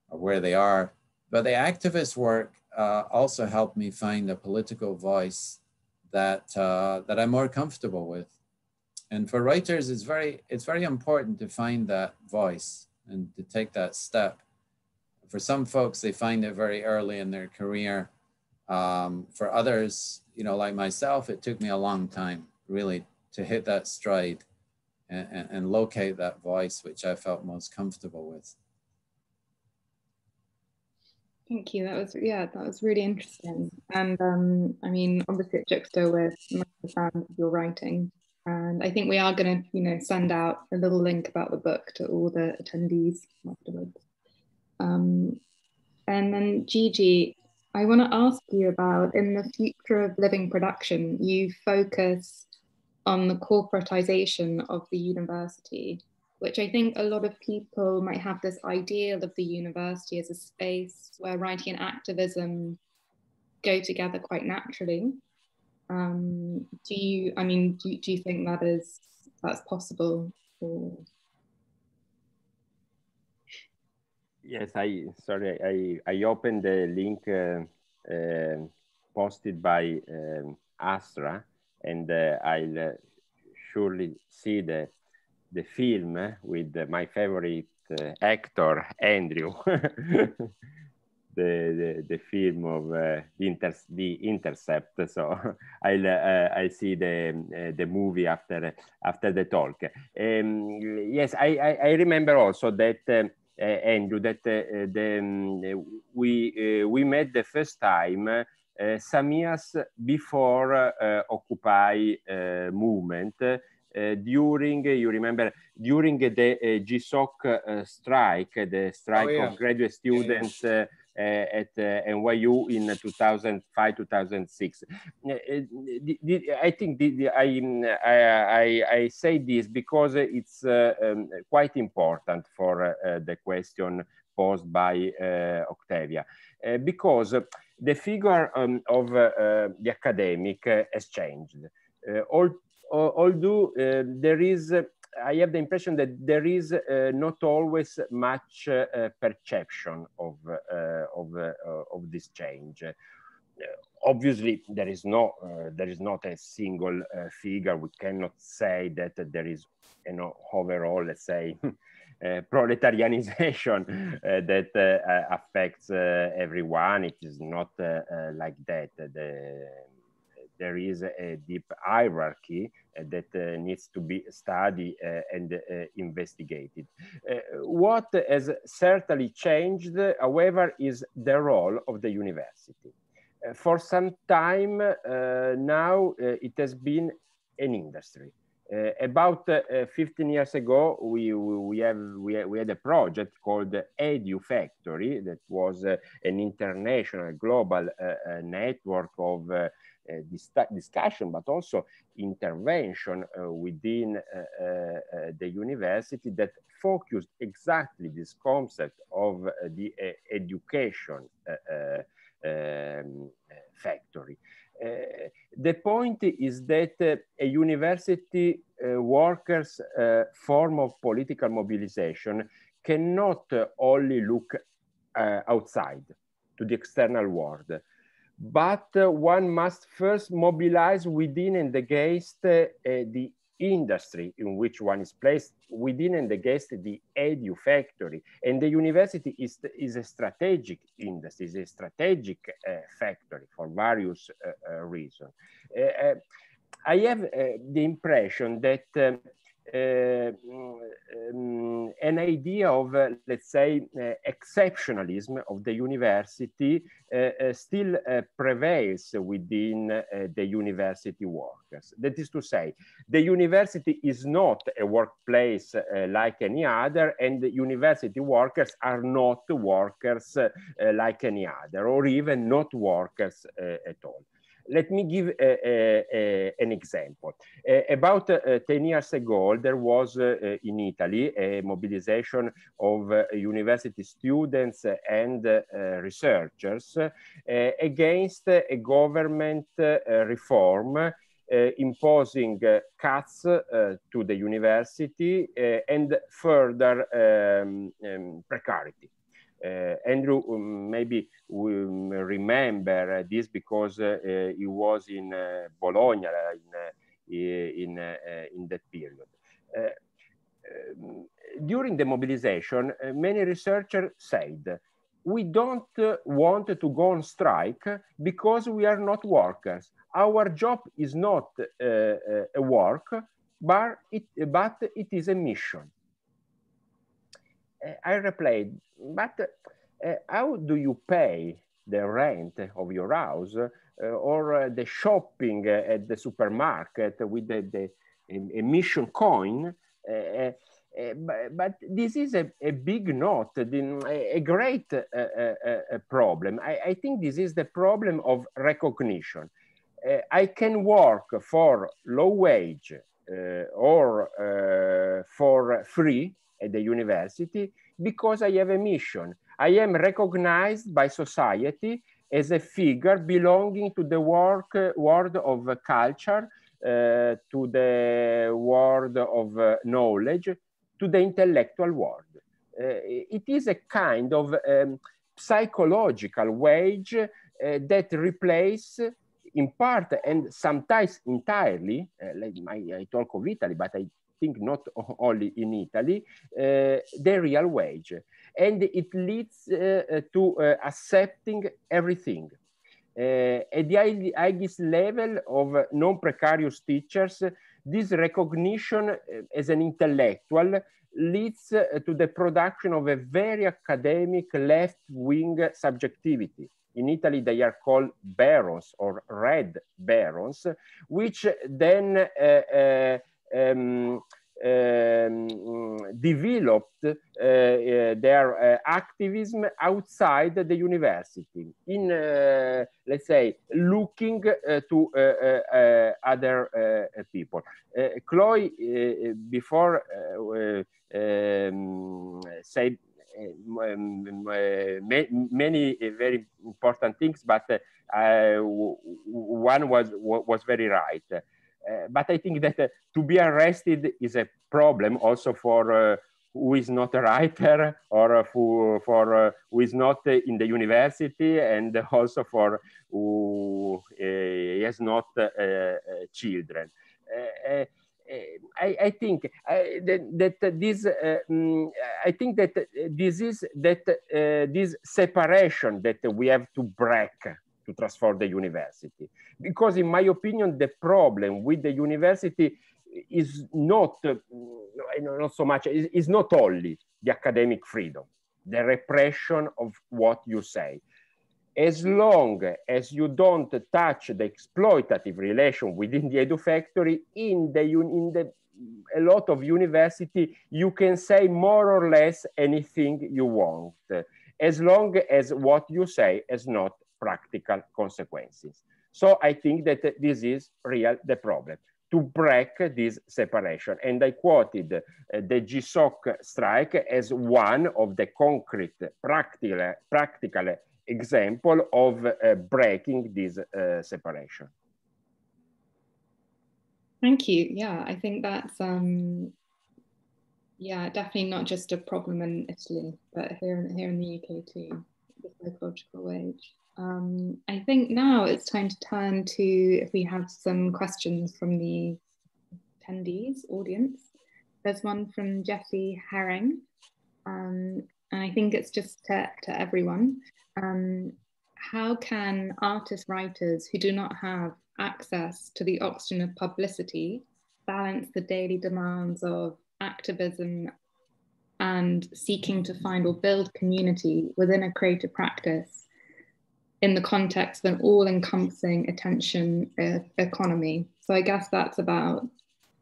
or where they are. But the activist work also helped me find a political voice that, that I'm more comfortable with. And for writers, it's very important to find that voice and to take that step. For some folks, they find it very early in their career. For others, you know, like myself, it took me a long time really to hit that stride and locate that voice, which I felt most comfortable with. Thank you. That was, yeah, that was really interesting. And I mean, obviously at Juxta, we're massive fans of your writing. And I think we are going to, you know, send out a little link about the book to all the attendees afterwards. And then Gigi, I want to ask you about, in the future of living production, you focus on the corporatization of the university, which I think a lot of people might have this ideal of the university as a space where writing and activism go together quite naturally. Do you think that's possible? Or... Yes, I opened the link posted by Astra, and I'll surely see the film with my favorite actor, Andrew. The film of The Intercept. So I'll see the movie after the talk. Yes, I remember also that Andrew, that we met the first time some years before Occupy movement. During the GSOC strike, the strike of graduate students at NYU in 2005-2006. I think I say this because it's quite important for the question posed by Octavia, because the figure of the academic has changed. Although there is, I have the impression that there is not always much perception of this change. Obviously, there is not a single figure. We cannot say that there is, you know, overall, let's say, proletarianization that affects everyone. It is not like that. There is a deep hierarchy that needs to be studied and investigated. What has certainly changed, however, is the role of the university. For some time now, it has been an industry. About 15 years ago, we had a project called Edu Factory, that was an international global network of discussion, but also intervention within the university, that focused exactly this concept of the education factory. The point is that a university workers' form of political mobilization cannot only look outside to the external world, but one must first mobilize within and against the industry in which one is placed, within and against the edu factory. And the university is a strategic industry, is a strategic factory for various reasons. I have the impression that an idea of, let's say, exceptionalism of the university still prevails within the university workers. That is to say, the university is not a workplace like any other, and the university workers are not workers like any other, or even not workers at all. Let me give an example. About 10 years ago, there was in Italy a mobilization of university students and researchers against a government reform imposing cuts to the university and further precarity. Andrew maybe will remember this, because he was in Bologna in that period. During the mobilization, many researchers said we don't want to go on strike because we are not workers. Our job is not a work, but it is a mission. I replied, but how do you pay the rent of your house or the shopping at the supermarket with the emission coin? But this is a big note, a great problem. I think this is the problem of recognition. I can work for low wage or for free at the university because I have a mission. I am recognized by society as a figure belonging to the world of culture, to the world of knowledge, to the intellectual world. It is a kind of psychological wage that replaces, in part and sometimes entirely, like I talk of Italy, but I think not only in Italy, the real wage. And it leads to accepting everything. At the highest level of non-precarious teachers, this recognition as an intellectual leads to the production of a very academic left-wing subjectivity. In Italy, they are called barons or red barons, which then developed their activism outside the university, in, let's say, looking to other people. Chloe, before said many very important things, but one was very right. But I think that to be arrested is a problem also for who is not a writer, or for who is not in the university, and also for who has not children. I think that this I think that this is that this separation that we have to break to transform the university. Because in my opinion, the problem with the university is not, not so much, is not only the academic freedom, the repression of what you say. As long as you don't touch the exploitative relation within the edu factory, in a lot of university, you can say more or less anything you want, as long as what you say is not practical consequences. So I think that this is real the problem, to break this separation. And I quoted the GSOC strike as one of the concrete practical example of breaking this separation. Thank you. Yeah, I think that's, yeah, definitely not just a problem in Italy, but here in the UK too, the psychological wage. I think now it's time to turn to if we have some questions from the attendees, audience. There's one from Jeffrey Herring, and I think it's just to everyone. How can artists, writers who do not have access to the oxygen of publicity balance the daily demands of activism and seeking to find or build community within a creative practice in the context of an all-encompassing attention economy? So I guess that's about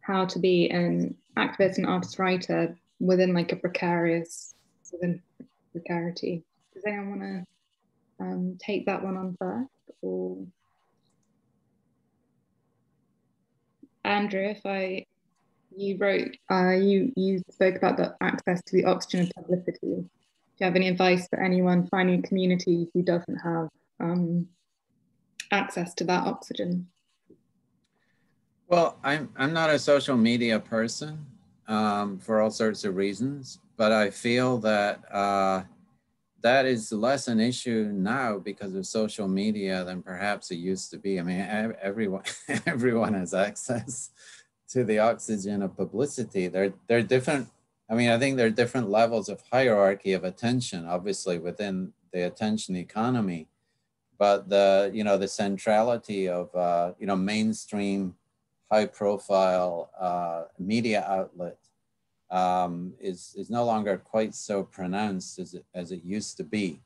how to be an activist and artist writer within like a precarious, within precarity. Does anyone want to take that one on first? Or Andrew, if you wrote, you spoke about the access to the oxygen of publicity. Do you have any advice for anyone finding a community who doesn't have access to that oxygen? Well, I'm not a social media person for all sorts of reasons, but I feel that that is less an issue now because of social media than perhaps it used to be. I mean, everyone has access to the oxygen of publicity. They're different. I mean, I think there are different levels of hierarchy of attention, obviously, within the attention economy, but the, you know, the centrality of, you know, mainstream high profile media outlet is no longer quite so pronounced as it used to be,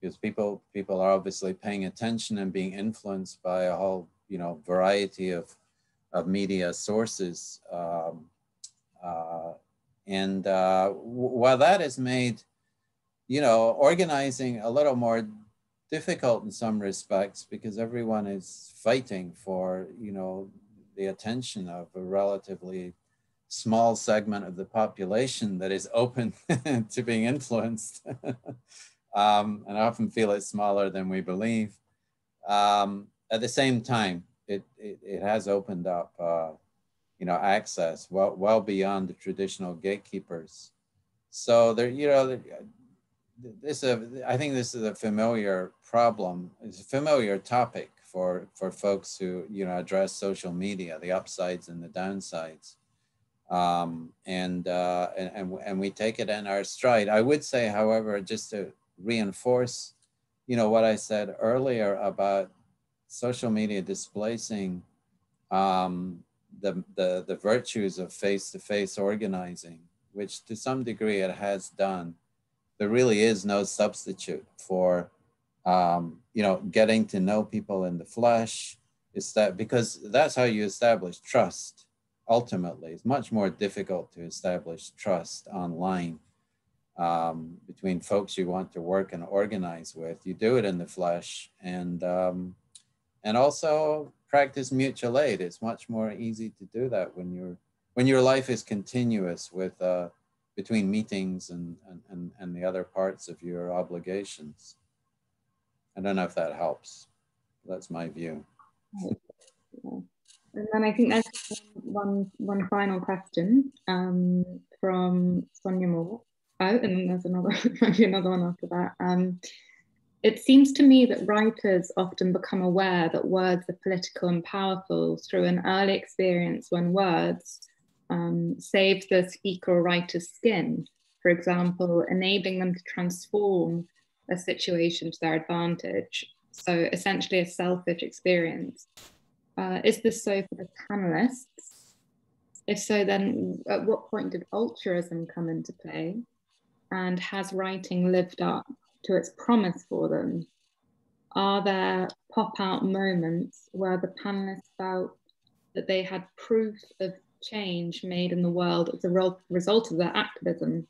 because people are obviously paying attention and being influenced by a whole, you know, variety of media sources. While that has made, you know, organizing a little more difficult in some respects, because everyone is fighting for, you know, the attention of a relatively small segment of the population that is open to being influenced. And I often feel it's smaller than we believe. At the same time, it has opened up, you know, access well beyond the traditional gatekeepers. So there, you know, I think this is a familiar problem. It's a familiar topic for folks who, you know, address social media, the upsides and the downsides. And we take it in our stride. I would say, however, just to reinforce, you know, what I said earlier about social media displacing the virtues of face-to-face organizing, which to some degree it has done. There really is no substitute for, you know, getting to know people in the flesh. It's that, because that's how you establish trust. Ultimately, it's much more difficult to establish trust online between folks you want to work and organize with. You do it in the flesh, and also practice mutual aid. It's much more easy to do that when your life is continuous with between meetings and the other parts of your obligations. I don't know if that helps. That's my view. Yeah. And then I think there's one final question from Sonia Moore. Oh, and then there's another, maybe another one after that. It seems to me that writers often become aware that words are political and powerful through an early experience when words save the speaker or writer's skin, for example, enabling them to transform a situation to their advantage. So essentially a selfish experience. Is this so for the panelists? If so, then at what point did altruism come into play? And has writing lived up to its promise for them? Are there pop-out moments where the panelists felt that they had proof of change made in the world as a result of their activism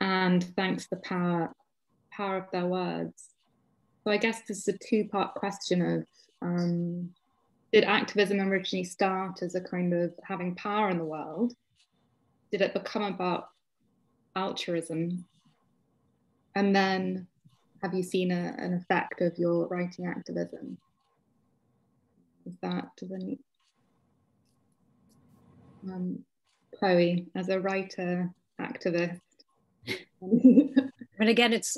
and thanks to the power of their words? So I guess this is a two-part question of, did activism originally start as a kind of having power in the world? Did it become about altruism? And then have you seen an effect of your writing activism? Is that, Chloe, as a writer activist? But again, it's,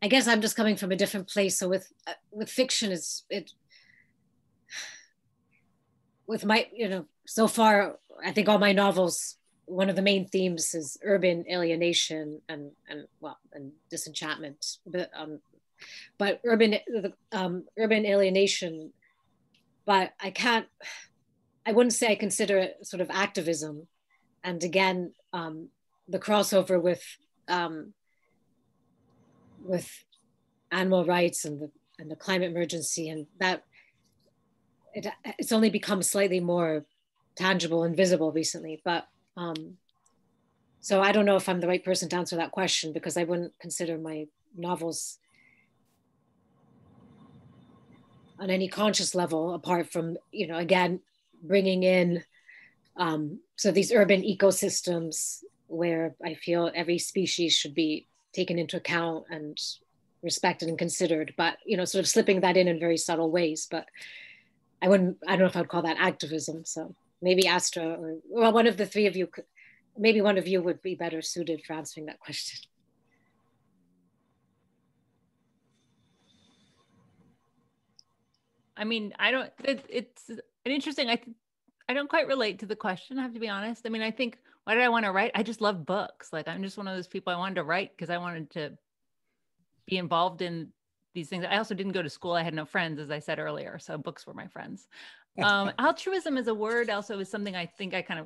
I guess I'm just coming from a different place. So with fiction, with my, you know, so far, I think all my novels, one of the main themes is urban alienation and disenchantment. But urban alienation, but I wouldn't say I consider it sort of activism. And again, the crossover with animal rights and the climate emergency and that, it's only become slightly more tangible and visible recently, but so I don't know if I'm the right person to answer that question, because I wouldn't consider my novels on any conscious level, apart from, you know, again, bringing in so these urban ecosystems where I feel every species should be taken into account and respected and considered, but, you know, sort of slipping that in very subtle ways, but I don't know if I'd call that activism. So maybe Astra or well, one of the three of you could, maybe one of you would be better suited for answering that question. I mean, it's an interesting, I don't quite relate to the question, I have to be honest. I mean, I think, why did I want to write? I just love books. Like, I'm just one of those people, I wanted to write because I wanted to be involved in these things. I also didn't go to school. I had no friends, as I said earlier. So books were my friends. Altruism as a word also is something I think I kind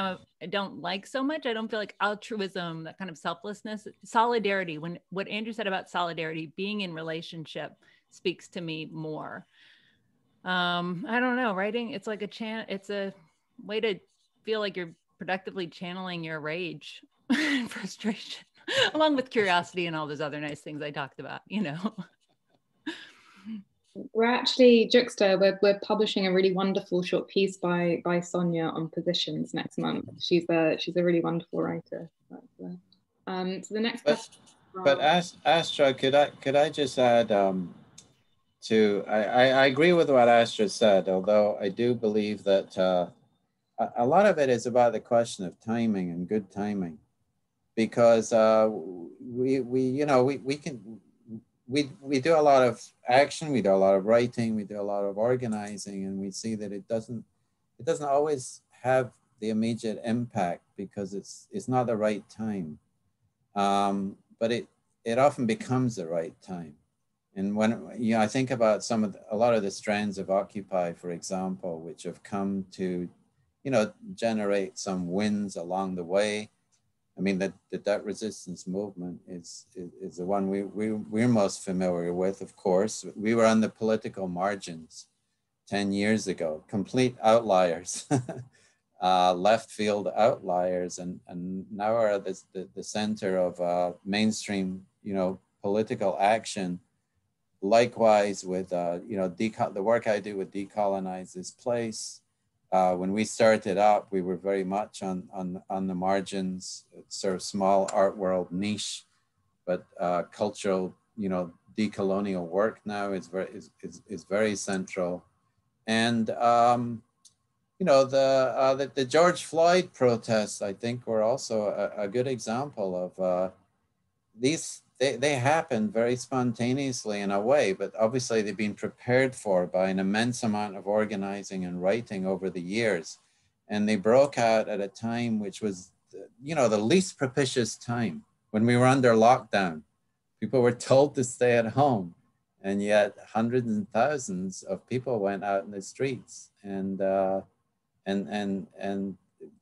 of don't like so much. I don't feel like altruism, that kind of selflessness, solidarity. When what Andrew said about solidarity, being in relationship speaks to me more. I don't know, writing, it's like a it's a way to feel like you're productively channeling your rage and frustration, along with curiosity and all those other nice things I talked about, you know. We're actually, Juxta, we're publishing a really wonderful short piece by Sonia on positions next month. She's a really wonderful writer. So the next question. But Astra, could I just add to, I agree with what Astra said, although I do believe that a lot of it is about the question of timing and good timing, because we do a lot of action, we do a lot of writing, we do a lot of organizing, and we see that it doesn't always have the immediate impact because it's not the right time. But it often becomes the right time. And when, you know, I think about a lot of the strands of Occupy, for example, which have come to, you know, generate some wins along the way. I mean, the debt resistance movement is the one we're most familiar with, of course. We were on the political margins 10 years ago, complete outliers, left field outliers, and now we're at the center of mainstream, you know, political action. Likewise with, you know, the work I do with Decolonize This Place. When we started up, we were very much on the margins, sort of small art world niche, but cultural, you know, decolonial work now is very central. And, you know, the George Floyd protests, I think, were also a good example of these, they happened very spontaneously in a way, but obviously they've been prepared for by an immense amount of organizing and writing over the years. And they broke out at a time which was, you know, the least propitious time, when we were under lockdown. People were told to stay at home, and yet hundreds and thousands of people went out in the streets and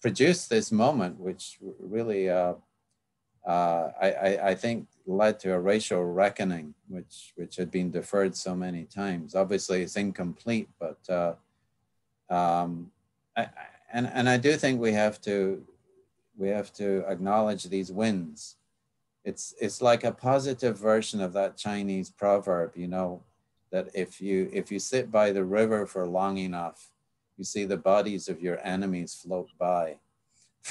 produced this moment, which really, I think led to a racial reckoning, which had been deferred so many times. Obviously, it's incomplete, but and I do think we have to acknowledge these wins. It's like a positive version of that Chinese proverb, you know, that if you sit by the river for long enough, you see the bodies of your enemies float by.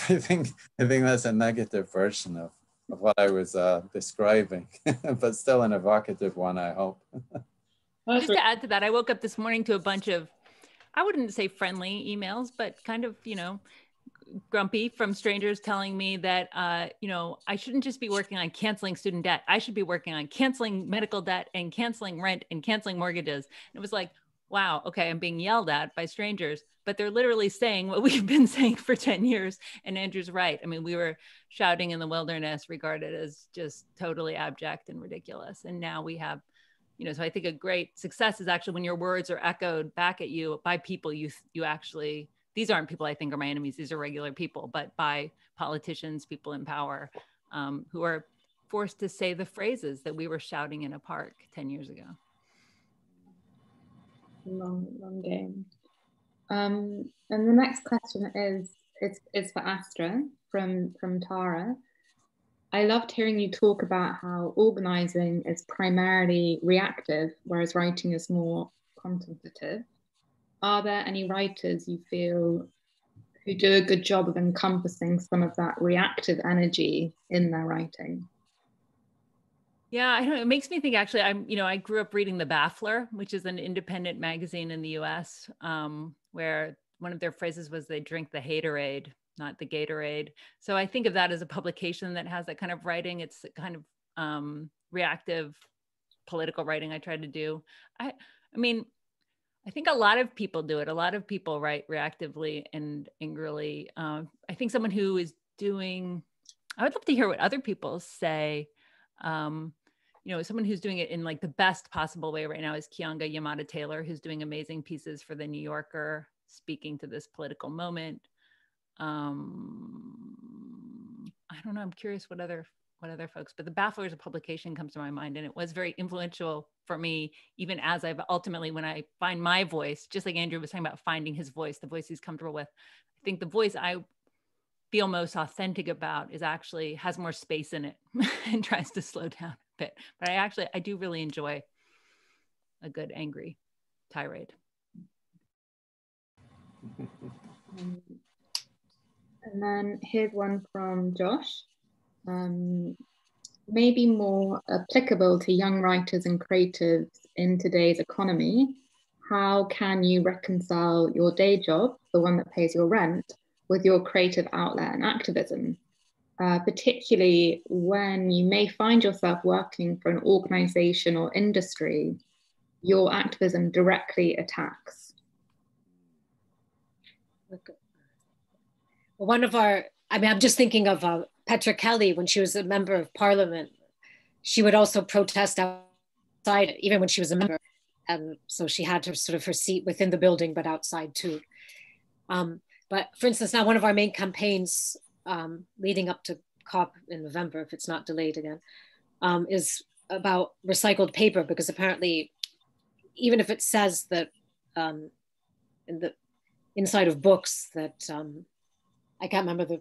I think that's a negative version of what I was describing, but still an evocative one, I hope. Just to add to that, I woke up this morning to a bunch of, I wouldn't say friendly emails, but kind of, you know, grumpy, from strangers telling me that, you know, I shouldn't just be working on canceling student debt. I should be working on canceling medical debt and canceling rent and canceling mortgages. And it was like, wow, okay, I'm being yelled at by strangers, but they're literally saying what we've been saying for 10 years. And Andrew's right. I mean, we were shouting in the wilderness, regarded as just totally abject and ridiculous. And now we have, you know, so I think a great success is actually when your words are echoed back at you by people you actually, these aren't people I think are my enemies, these are regular people, but by politicians, people in power, who are forced to say the phrases that we were shouting in a park 10 years ago. Long game. And the next question is for Astra from Tara. I loved hearing you talk about how organizing is primarily reactive, whereas writing is more contemplative. Are there any writers you feel who do a good job of encompassing some of that reactive energy in their writing? Yeah, I don't know. It makes me think, actually, you know, I grew up reading The Baffler, which is an independent magazine in the US, where one of their phrases was they drink the haterade, not the Gatorade. So I think of that as a publication that has that kind of writing. It's kind of reactive political writing I try to do. I mean, I think a lot of people do it. A lot of people write reactively and angrily. I think someone who is doing, I would love to hear what other people say. you know, someone who's doing it in like the best possible way right now is Kianga Yamada Taylor, who's doing amazing pieces for The New Yorker, speaking to this political moment. I don't know, I'm curious what other folks, but The Baffler as a publication comes to my mind, and it was very influential for me, even as I've ultimately, when I find my voice, just like Andrew was talking about finding his voice, the voice he's comfortable with, I think the voice I feel most authentic about is actually has more space in it and tries to slow down a bit. But I do really enjoy a good angry tirade. And then here's one from Josh. Maybe more applicable to young writers and creatives in today's economy, how can you reconcile your day job, the one that pays your rent, with your creative outlet and activism, particularly when you may find yourself working for an organization or industry your activism directly attacks? One of our, I mean, I'm just thinking of Petra Kelly, when she was a member of parliament, she would also protest outside, even when she was a member. And so she had her sort of her seat within the building, but outside too. But for instance, now one of our main campaigns leading up to COP in November, if it's not delayed again, is about recycled paper, because apparently, even if it says that in the inside of books that, I can't remember the,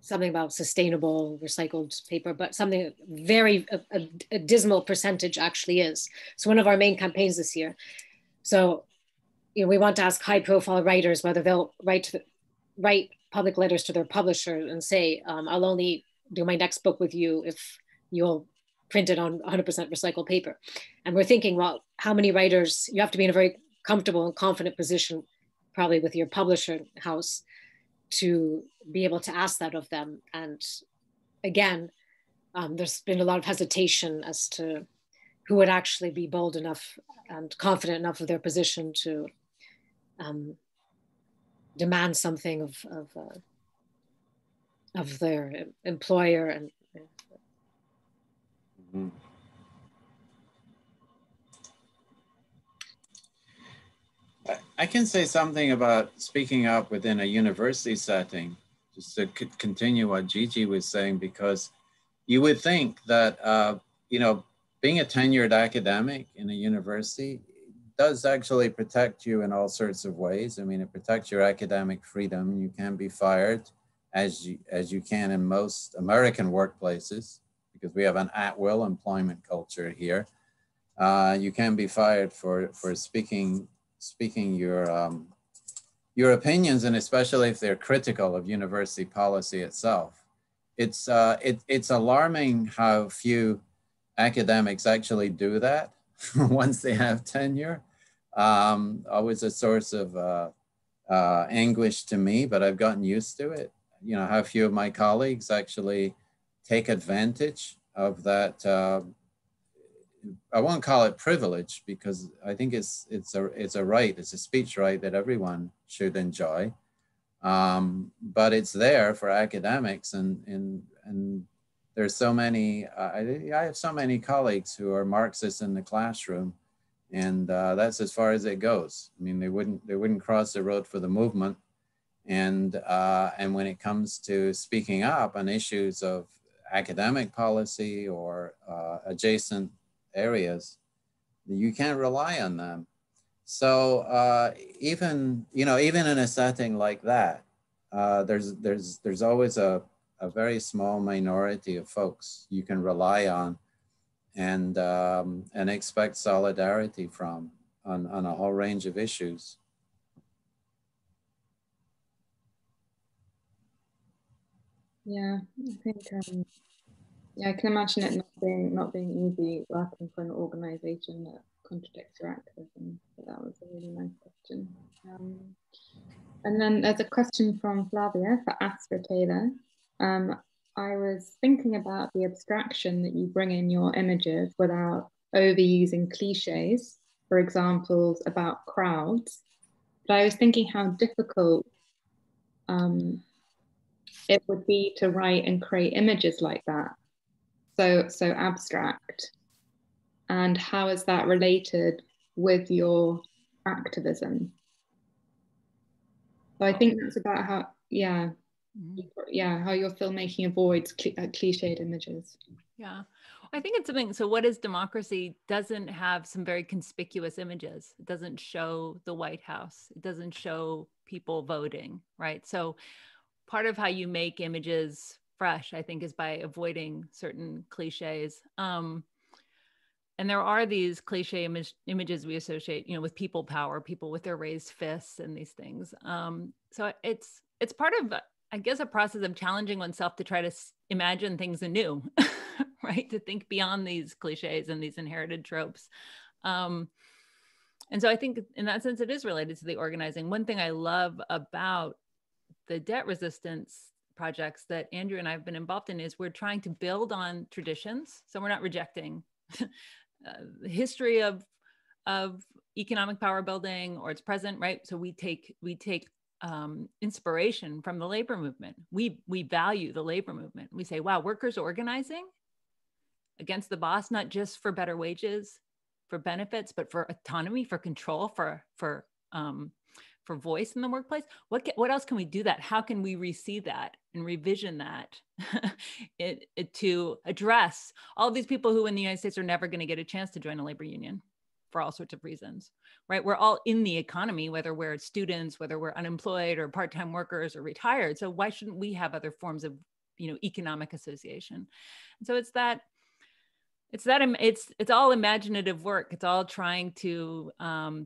something about sustainable recycled paper, but something very, a dismal percentage actually is. So one of our main campaigns this year. So, you know, we want to ask high profile writers whether they'll write public letters to their publisher and say, I'll only do my next book with you if you'll print it on 100% recycled paper. And we're thinking, well, how many writers, you have to be in a very comfortable and confident position, probably with your publisher house, to be able to ask that of them. And again, there's been a lot of hesitation as to who would actually be bold enough and confident enough of their position to demand something of their employer. And mm-hmm. I can say something about speaking up within a university setting, just to continue what Gigi was saying, because you would think that, you know, being a tenured academic in a university does actually protect you in all sorts of ways. I mean, it protects your academic freedom. You can be fired, as you can in most American workplaces, because we have an at-will employment culture here. You can be fired for speaking your opinions, and especially if they're critical of university policy itself. It's alarming how few academics actually do that once they have tenure. Always a source of anguish to me, but I've gotten used to it. You know, how few of my colleagues actually take advantage of that, I won't call it privilege, because I think it's a right, it's a speech right that everyone should enjoy, but it's there for academics, and there's so many. I have so many colleagues who are Marxists in the classroom, and that's as far as it goes. I mean, they wouldn't cross the road for the movement, and when it comes to speaking up on issues of academic policy or adjacent areas, you can't rely on them. So even in a setting like that, there's always a very small minority of folks you can rely on and expect solidarity from on a whole range of issues. Yeah, I think. Yeah, I can imagine it not being easy working for an organisation that contradicts your activism. But that was a really nice question. And then there's a question from Flavia for Astra Taylor. I was thinking about the abstraction that you bring in your images without overusing cliches, for examples about crowds. But I was thinking how difficult it would be to write and create images like that. so abstract? And how is that related with your activism? So I think that's about how, how your filmmaking avoids cliched images. Yeah, I think it's something, so What is Democracy doesn't have some very conspicuous images. It doesn't show the White House. It doesn't show people voting, right? So part of how you make images fresh, I think, is by avoiding certain cliches. And there are these cliche images we associate, you know, with people power, people with their raised fists and these things. So it's part of, I guess, a process of challenging oneself to try to imagine things anew, right? To think beyond these cliches and these inherited tropes. And so I think in that sense, it is related to the organizing. One thing I love about the debt resistance projects that Andrew and I have been involved in is we're trying to build on traditions. So we're not rejecting the history of economic power building or its present, right? So we take inspiration from the labor movement. We value the labor movement. We say, wow, workers organizing against the boss, not just for better wages, for benefits, but for autonomy, for control, for voice in the workplace. What else can we do that? How can we re-see that and revision that to address all these people who in the United States are never going to get a chance to join a labor union for all sorts of reasons, right? We're all in the economy, whether we're students, whether we're unemployed or part-time workers or retired. So why shouldn't we have other forms of, you know, economic association? And so it's all imaginative work. It's all trying to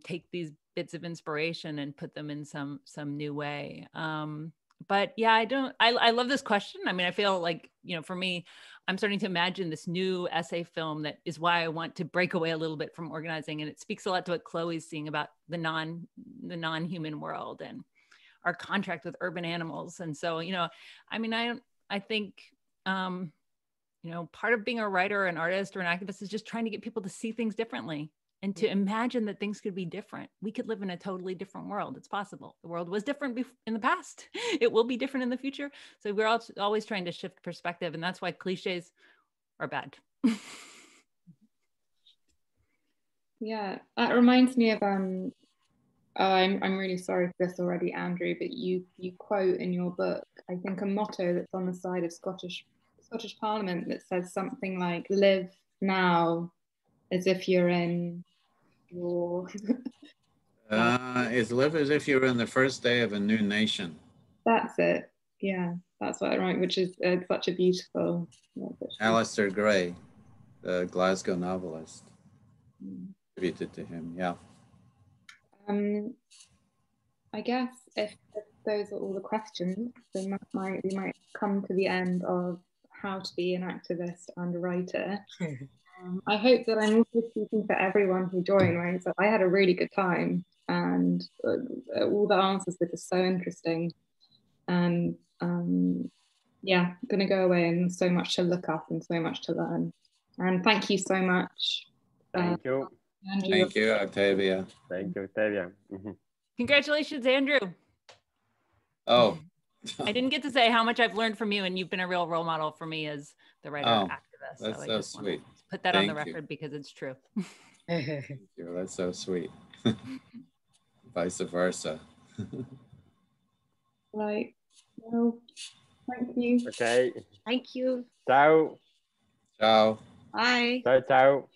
take these bits of inspiration and put them in some new way. But yeah, I love this question. I mean, I feel like, you know, for me, I'm starting to imagine this new essay film that is why I want to break away a little bit from organizing. And it speaks a lot to what Chloe's seeing about the non-human world and our contract with urban animals. And so, you know, I mean, I think, you know, part of being a writer, an artist, or an activist is just trying to get people to see things differently and to imagine that things could be different. We could live in a totally different world. It's possible. The world was different in the past. It will be different in the future. So we're always trying to shift perspective, and that's why cliches are bad. Yeah, that reminds me of, I'm really sorry for this already, Andrew, but you quote in your book, I think, a motto that's on the side of Scottish Parliament that says something like, live now, as if you're in war. It's live as if you're in the first day of a new nation. That's it. Yeah, that's what I write, which is such a beautiful. Alistair Gray, the Glasgow novelist, attributed to him. Yeah. I guess if those are all the questions, then we might come to the end of How to Be an Activist and a Writer. I hope that I'm also speaking for everyone who joined, right? So I had a really good time, and all the answers were just so interesting. And yeah, I'm going to go away, and so much to look up and so much to learn. And thank you so much. Thank you. Andrew. Thank you, Octavia. Thank you, Octavia. Congratulations, Andrew. Oh. I didn't get to say how much I've learned from you, and you've been a real role model for me as the writer activist. That's so sweet. Put that on the record because it's true. Thank you. That's so sweet. Vice versa. Right. Well, thank you. Okay. Thank you. Ciao. Ciao. Bye. Ciao, ciao.